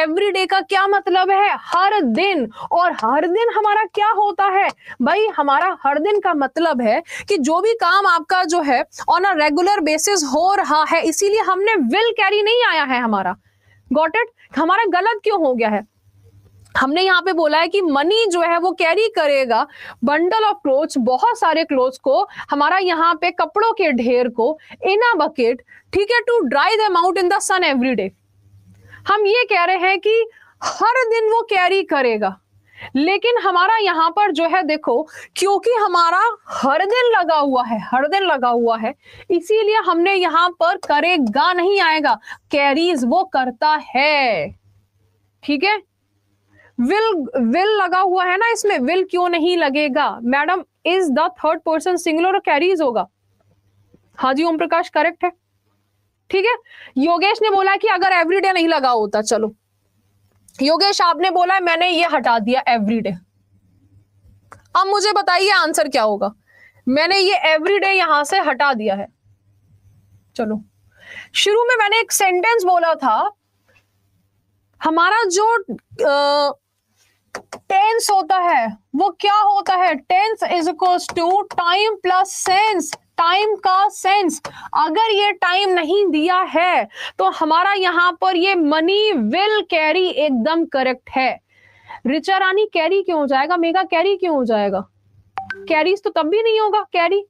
एवरी डे का क्या मतलब है? हर दिन। और हर दिन हमारा क्या होता है भाई? हमारा हर दिन का मतलब है कि जो भी काम आपका जो है ऑन अ रेगुलर बेसिस हो रहा है, इसीलिए हमने विल कैरी नहीं आया है हमारा। Got it? हमारा गलत क्यों हो गया है? हमने यहाँ पे बोला है कि मनी जो है वो कैरी करेगा बंडल ऑफ क्लोथ्स, बहुत सारे क्लोथ्स को, हमारा यहाँ पे कपड़ों के ढेर को, इन अ बकेट, ठीक है, to dry them out in the sun every day. हम ये कह रहे हैं कि हर दिन वो कैरी करेगा, लेकिन हमारा यहाँ पर जो है देखो, क्योंकि हमारा हर दिन लगा हुआ है, हर दिन लगा हुआ है, इसीलिए हमने यहाँ पर करेगा नहीं आएगा, कैरीज वो करता है। ठीक है, विल विल लगा हुआ है ना इसमें, विल क्यों नहीं लगेगा madam? Is the third person singular और कैरीज होगा। हाँ जी ओम प्रकाश, करेक्ट है। ठीक है, योगेश ने बोला कि अगर एवरीडे नहीं लगा होता, चलो योगेश आपने बोला है, मैंने ये हटा दिया एवरीडे। अब मुझे बताइए आंसर क्या होगा? मैंने ये एवरीडे यहां से हटा दिया है। चलो, शुरू में मैंने एक सेंटेंस बोला था, हमारा जो आ, टेंस होता है वो क्या होता है? Tense is equals to time plus sense, time का सेंस। अगर ये टाइम नहीं दिया है तो हमारा यहाँ पर ये मनी विल कैरी एकदम करेक्ट है। रिचा रानी कैरी क्यों हो जाएगा? मेगा कैरी क्यों हो जाएगा? कैरीज तो तब भी नहीं होगा कैरी।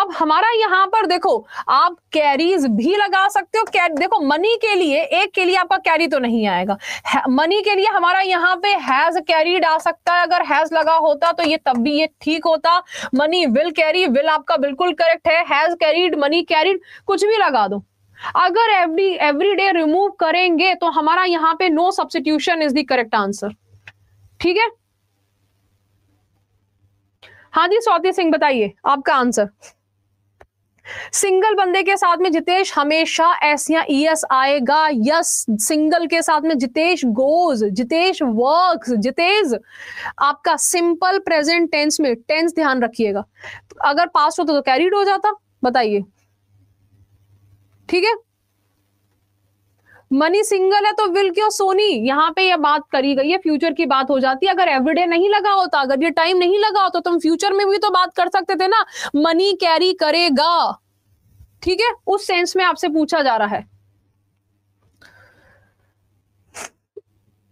अब हमारा यहाँ पर देखो, आप कैरीज भी लगा सकते हो। कैरी देखो, मनी के लिए, एक के लिए आपका कैरी तो नहीं आएगा। मनी के लिए हमारा यहाँ पे हैज कैरीड आ सकता है। अगर हैज लगा होता तो ये तब भी ये ठीक होता। मनी विल कैरी, विल आपका बिल्कुल करेक्ट है। हैज कैरीड, मनी कैरीड, कुछ भी लगा दो। अगर एवरी एवरी डे रिमूव करेंगे तो हमारा यहाँ पे no substitution is the correct answer. ठीक है, हाँ जी स्वाति सिंह बताइए आपका आंसर। सिंगल बंदे के साथ में जितेश हमेशा एस या ईएस आएगा। यस, सिंगल के साथ में जितेश गोज, जितेश वर्क्स, जितेश आपका सिंपल प्रेजेंट टेंस में, टेंस ध्यान रखिएगा, अगर पास्ट होता तो कैरीड हो जाता। बताइए, ठीक है, मनी सिंगल है तो विल क्यों? सोनी, यहाँ पे ये बात करी गई है, फ्यूचर की बात हो जाती है। अगर एवरीडे नहीं लगा होता, अगर ये टाइम नहीं लगा होता, तुम फ्यूचर में भी तो बात कर सकते थे ना, मनी कैरी करेगा। ठीक है, उस सेंस में आपसे पूछा जा रहा है।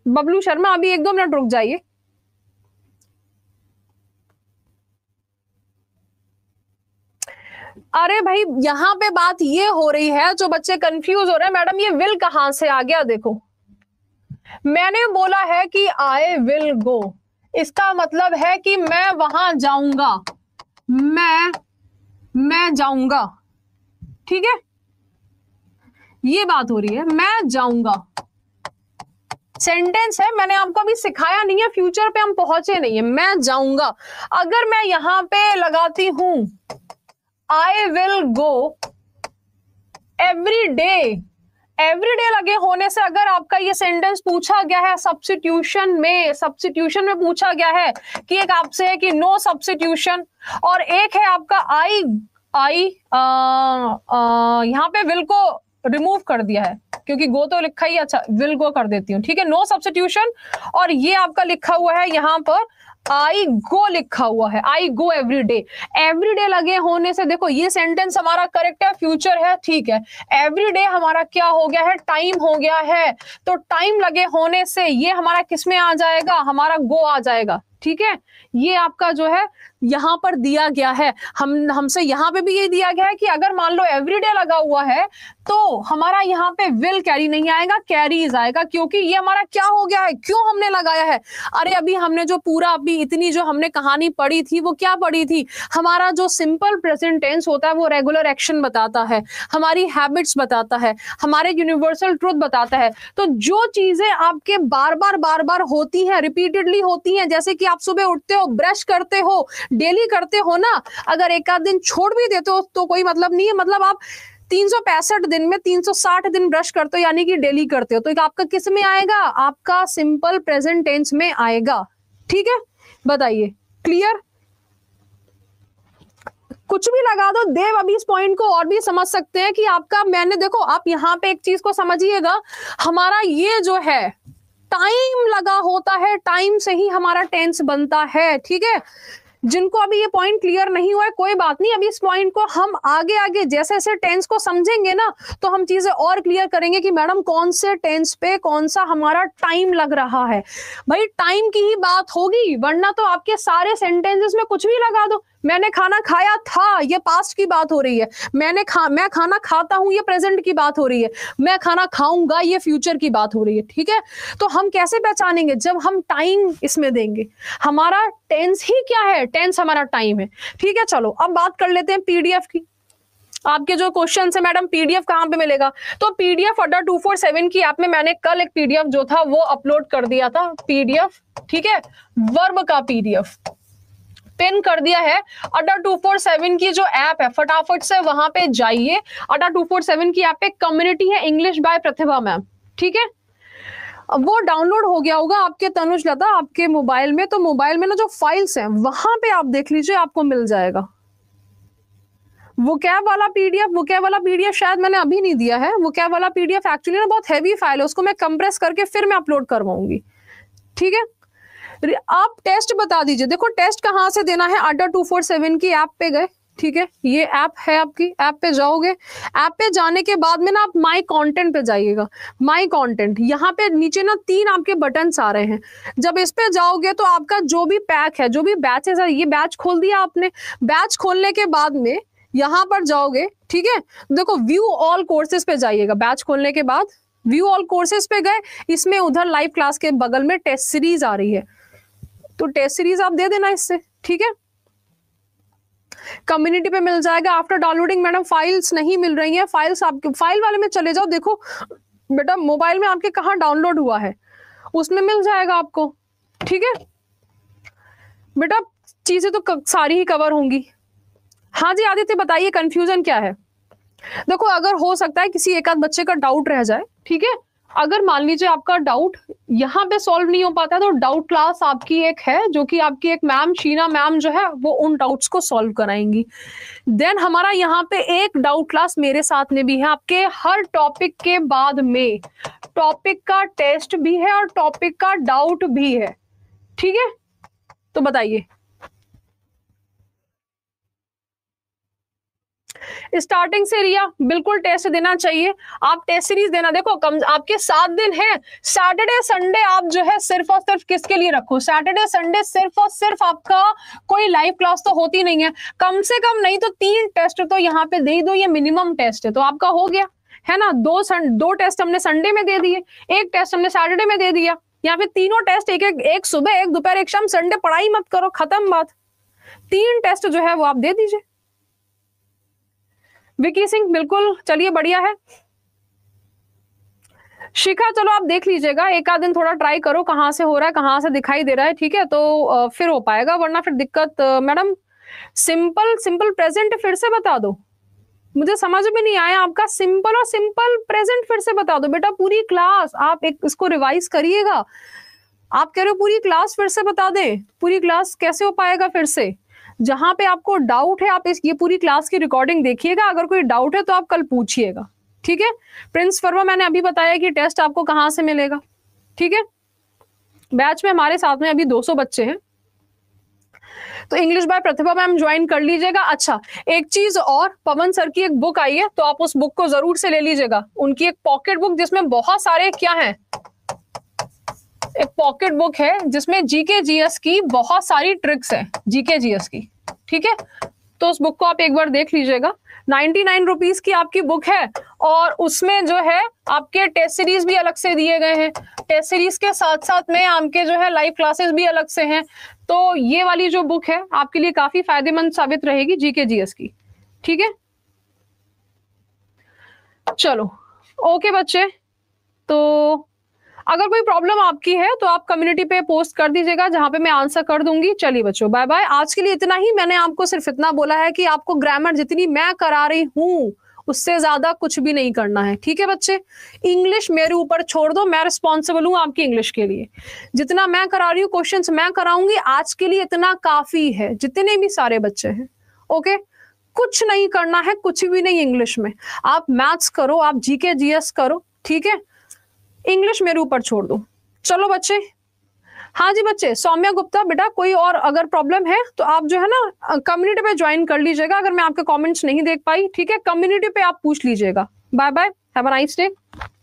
बबलू शर्मा अभी एक दो मिनट रुक जाइए। अरे भाई, यहाँ पे बात ये हो रही है, जो बच्चे कंफ्यूज हो रहे हैं मैडम ये विल कहाँ से आ गया, देखो मैंने बोला है कि आई विल गो, इसका मतलब है कि मैं वहां जाऊंगा, मैं मैं जाऊंगा। ठीक है, ये बात हो रही है, मैं जाऊंगा सेंटेंस है, मैंने आपको अभी सिखाया नहीं है, फ्यूचर पे हम पहुंचे नहीं है। मैं जाऊंगा, अगर मैं यहाँ पे लगाती हूं I will go every day, every day लगे होने से, अगर आपका ये सेंटेंस पूछा गया है सब्स्टिट्यूशन में, सब्स्टिट्यूशन में पूछा गया है कि एक आपसे है कि नो सब्स्टिट्यूशन और एक है आपका आई आई यहाँ पे विल को रिमूव कर दिया है, क्योंकि गो तो लिखा ही, अच्छा विल गो कर देती हूँ। ठीक है, नो सब्स्टिट्यूशन और ये आपका लिखा हुआ है यहाँ पर आई गो लिखा हुआ है, I go every day. Every day लगे होने से देखो ये सेंटेंस हमारा करेक्ट है, फ्यूचर है। ठीक है, एवरी डे हमारा क्या हो गया है? टाइम हो गया है, तो टाइम लगे होने से ये हमारा किसमें आ जाएगा? हमारा गो आ जाएगा। ठीक है, ये आपका जो है यहाँ पर दिया गया है। हम हमसे यहाँ पे भी ये दिया गया है कि अगर मान लो एवरी डे लगा हुआ है तो हमारा यहाँ पे विल कैरी नहीं आएगा, कैरीज आएगा, क्योंकि ये हमारा क्या हो गया है, क्यों हमने लगाया है। अरे अभी हमने जो पूरा अभी इतनी जो हमने कहानी पढ़ी थी वो क्या पढ़ी थी? हमारा जो सिंपल प्रेजेंट टेंस होता है वो रेगुलर एक्शन बताता है, हमारी हैबिट्स बताता है, हमारे यूनिवर्सल ट्रूथ बताता है। तो जो चीजें आपके बार बार बार बार होती है, रिपीटेडली होती है, जैसे कि आप सुबह उठते हो, ब्रश करते हो, डेली करते हो ना, अगर एक आध दिन छोड़ भी देते हो तो कोई मतलब नहीं है, मतलब आप तीन सौ पैंसठ दिन में तीन सौ साठ दिन ब्रश करते हो यानी कि डेली करते हो, तो एक आपका किस में आएगा, आपका सिंपल प्रेजेंट टेंस में आएगा। ठीक है, बताइए क्लियर? कुछ भी लगा दो देव, अभी इस पॉइंट को और भी समझ सकते हैं कि आपका, मैंने देखो आप यहाँ पे एक चीज को समझिएगा, हमारा ये जो है टाइम लगा होता है, टाइम से ही हमारा टेंस बनता है। ठीक है, जिनको अभी ये पॉइंट क्लियर नहीं हुआ है कोई बात नहीं, अभी इस पॉइंट को हम आगे आगे जैसे जैसे टेंस को समझेंगे ना तो हम चीजें और क्लियर करेंगे कि मैडम कौन से टेंस पे कौन सा हमारा टाइम लग रहा है। भाई टाइम की ही बात होगी, वरना तो आपके सारे सेंटेंसेस में कुछ भी लगा दो। मैंने खाना खाया था, ये पास्ट की बात हो रही है। मैंने खा मैं खाना खाता हूं, ये प्रेजेंट की बात हो रही है। मैं खाना खाऊंगा, ये फ्यूचर की बात हो रही है। ठीक है, तो हम कैसे पहचानेंगे? जब हम टाइम इसमें देंगे। हमारा टेंस ही क्या है? टेंस हमारा टाइम है। ठीक है, चलो अब बात कर लेते हैं पीडीएफ की। आपके जो क्वेश्चन है मैडम पीडीएफ कहाँ पे मिलेगा, तो PDF Adda two four seven की ऐप में मैंने कल एक पीडीएफ जो था वो अपलोड कर दिया था। पीडीएफ, ठीक है, वर्ब का पीडीएफ पिन कर दिया है। अड्डा टू फोर सेवन की जो ऐप है फटाफट से वहां पे जाइए। अड्डा टू फोर सेवन की ऐप पे कम्युनिटी है इंग्लिश बाय प्रतिभा मैम, ठीक है, वो डाउनलोड हो गया होगा आपके तनुज लता आपके मोबाइल में, तो मोबाइल में ना जो फाइल्स हैं वहां पे आप देख लीजिए, आपको मिल जाएगा वो कैब वाला पीडीएफ। वो कैब वाला पीडीएफ शायद मैंने अभी नहीं दिया है, वो कैब वाला पीडीएफ एक्चुअली ना बहुत हैवी फाइल है, उसको मैं कंप्रेस करके फिर मैं अपलोड करवाऊंगी। ठीक है, आप टेस्ट बता दीजिए। देखो टेस्ट कहाँ से देना है, अड्डा टू फोर सेवन की ऐप पे गए, ठीक है, ये ऐप है आपकी, ऐप पे जाओगे। ऐप पे जाने के बाद में ना आप माय कंटेंट पे जाइएगा। माय कंटेंट, यहाँ पे नीचे ना तीन आपके बटन्स आ रहे हैं। जब इस पे जाओगे तो आपका जो भी पैक है, जो भी बैचेस है, ये बैच खोल दिया आपने। बैच खोलने के बाद में यहाँ पर जाओगे, ठीक है, देखो व्यू ऑल कोर्सेज पे जाइएगा। बैच खोलने के बाद व्यू ऑल कोर्सेज पे गए, इसमें उधर लाइव क्लास के बगल में टेस्ट सीरीज आ रही है, तो टेस्ट सीरीज आप दे देना इससे। ठीक है, कम्युनिटी पे मिल जाएगा। आफ्टर डाउनलोडिंग मैडम फाइल्स नहीं मिल रही है, फाइल्स आपके फाइल वाले में चले जाओ। देखो बेटा मोबाइल में आपके कहाँ डाउनलोड हुआ है उसमें मिल जाएगा आपको। ठीक है बेटा, चीजें तो सारी ही कवर होंगी। हाँ जी आदित्य, बताइए कंफ्यूजन क्या है। देखो अगर हो सकता है किसी एक आध बच्चे का डाउट रह जाए, ठीक है, अगर मान लीजिए आपका डाउट यहाँ पे सॉल्व नहीं हो पाता है तो डाउट क्लास आपकी एक है जो कि आपकी एक मैम शीना मैम जो है वो उन डाउट्स को सॉल्व कराएंगी। देन हमारा यहाँ पे एक डाउट क्लास मेरे साथ में भी है, आपके हर टॉपिक के बाद में टॉपिक का टेस्ट भी है और टॉपिक का डाउट भी है। ठीक है, तो बताइए स्टार्टिंग से रिया, बिल्कुल टेस्ट देना चाहिए। आप टेस्ट सीरीज देना, देखो कम आपके सात दिन हैं, सैटरडे संडे आप जो है सिर्फ और सिर्फ किसके लिए रखो, सैटरडे संडे सिर्फ और सिर्फ आपका कोई लाइव क्लास तो होती नहीं है, कम से कम नहीं तो तीन टेस्ट तो यहाँ पे दे दो, ये मिनिमम टेस्ट है, तो आपका हो गया है ना। दो सन, दो टेस्ट हमने संडे में दे दिए, एक टेस्ट हमने सैटरडे में दे दिया, यहाँ पे तीनों टेस्ट, एक एक, एक सुबह एक दोपहर एक शाम, संडे पढ़ाई मत करो, खत्म बात। तीन टेस्ट जो है वो आप दे दीजिए। विक्की सिंह बिल्कुल, चलिए बढ़िया है। शिखा, चलो आप देख लीजिएगा, एक आध दिन थोड़ा ट्राई करो कहाँ से हो रहा है, कहाँ से दिखाई दे रहा है, ठीक है, तो फिर हो पाएगा, वरना फिर दिक्कत। मैडम सिंपल सिंपल प्रेजेंट फिर से बता दो, मुझे समझ में नहीं आया आपका सिंपल और सिंपल प्रेजेंट फिर से बता दो। बेटा पूरी क्लास आप एक इसको रिवाइज करिएगा। आप कह रहे हो पूरी क्लास फिर से बता दें, पूरी क्लास कैसे हो पाएगा फिर से? जहां पे आपको डाउट है आप इस ये पूरी क्लास की रिकॉर्डिंग देखिएगा, अगर कोई डाउट है तो आप कल पूछिएगा। ठीक है प्रिंस वर्मा, मैंने अभी बताया कि टेस्ट आपको कहाँ से मिलेगा। ठीक है, बैच में हमारे साथ में अभी दो सौ बच्चे हैं, तो English by Pratibha ma'am join कर लीजिएगा। अच्छा एक चीज और, पवन सर की एक बुक आई है तो आप उस बुक को जरूर से ले लीजिएगा, उनकी एक पॉकेट बुक जिसमें बहुत सारे क्या है, एक पॉकेट बुक है जिसमें जीके जीएस की बहुत सारी ट्रिक्स है, जीके जीएस की। ठीक है, तो उस बुक को आप एक बार देख लीजिएगा। निन्यानवे रुपीस की आपकी बुक है और उसमें जो है आपके टेस्ट सीरीज भी अलग से दिए गए हैं, टेस्ट सीरीज के साथ साथ में आपके जो है लाइव क्लासेस भी अलग से हैं, तो ये वाली जो बुक है आपके लिए काफी फायदेमंद साबित रहेगी जीके जीएस की। ठीक है चलो ओके बच्चे, तो अगर कोई प्रॉब्लम आपकी है तो आप कम्युनिटी पे पोस्ट कर दीजिएगा जहां पे मैं आंसर कर दूंगी। चलिए बच्चों बाय बाय, आज के लिए इतना ही। मैंने आपको सिर्फ इतना बोला है कि आपको ग्रामर जितनी मैं करा रही हूँ उससे ज्यादा कुछ भी नहीं करना है। ठीक है बच्चे, इंग्लिश मेरे ऊपर छोड़ दो, मैं रिस्पॉन्सिबल हूँ आपकी इंग्लिश के लिए। जितना मैं करा रही हूँ, क्वेश्चंस मैं कराऊंगी, आज के लिए इतना काफी है जितने भी सारे बच्चे हैं। ओके, कुछ नहीं करना है, कुछ भी नहीं इंग्लिश में। आप मैथ्स करो, आप जीके जीएस करो, ठीक है, इंग्लिश मेरे ऊपर छोड़ दो। चलो बच्चे, हाँ जी बच्चे। सौम्या गुप्ता बेटा, कोई और अगर प्रॉब्लम है तो आप जो है ना कम्युनिटी पे ज्वाइन कर लीजिएगा, अगर मैं आपके कमेंट्स नहीं देख पाई। ठीक है, कम्युनिटी पे आप पूछ लीजिएगा। Bye bye, have a nice day.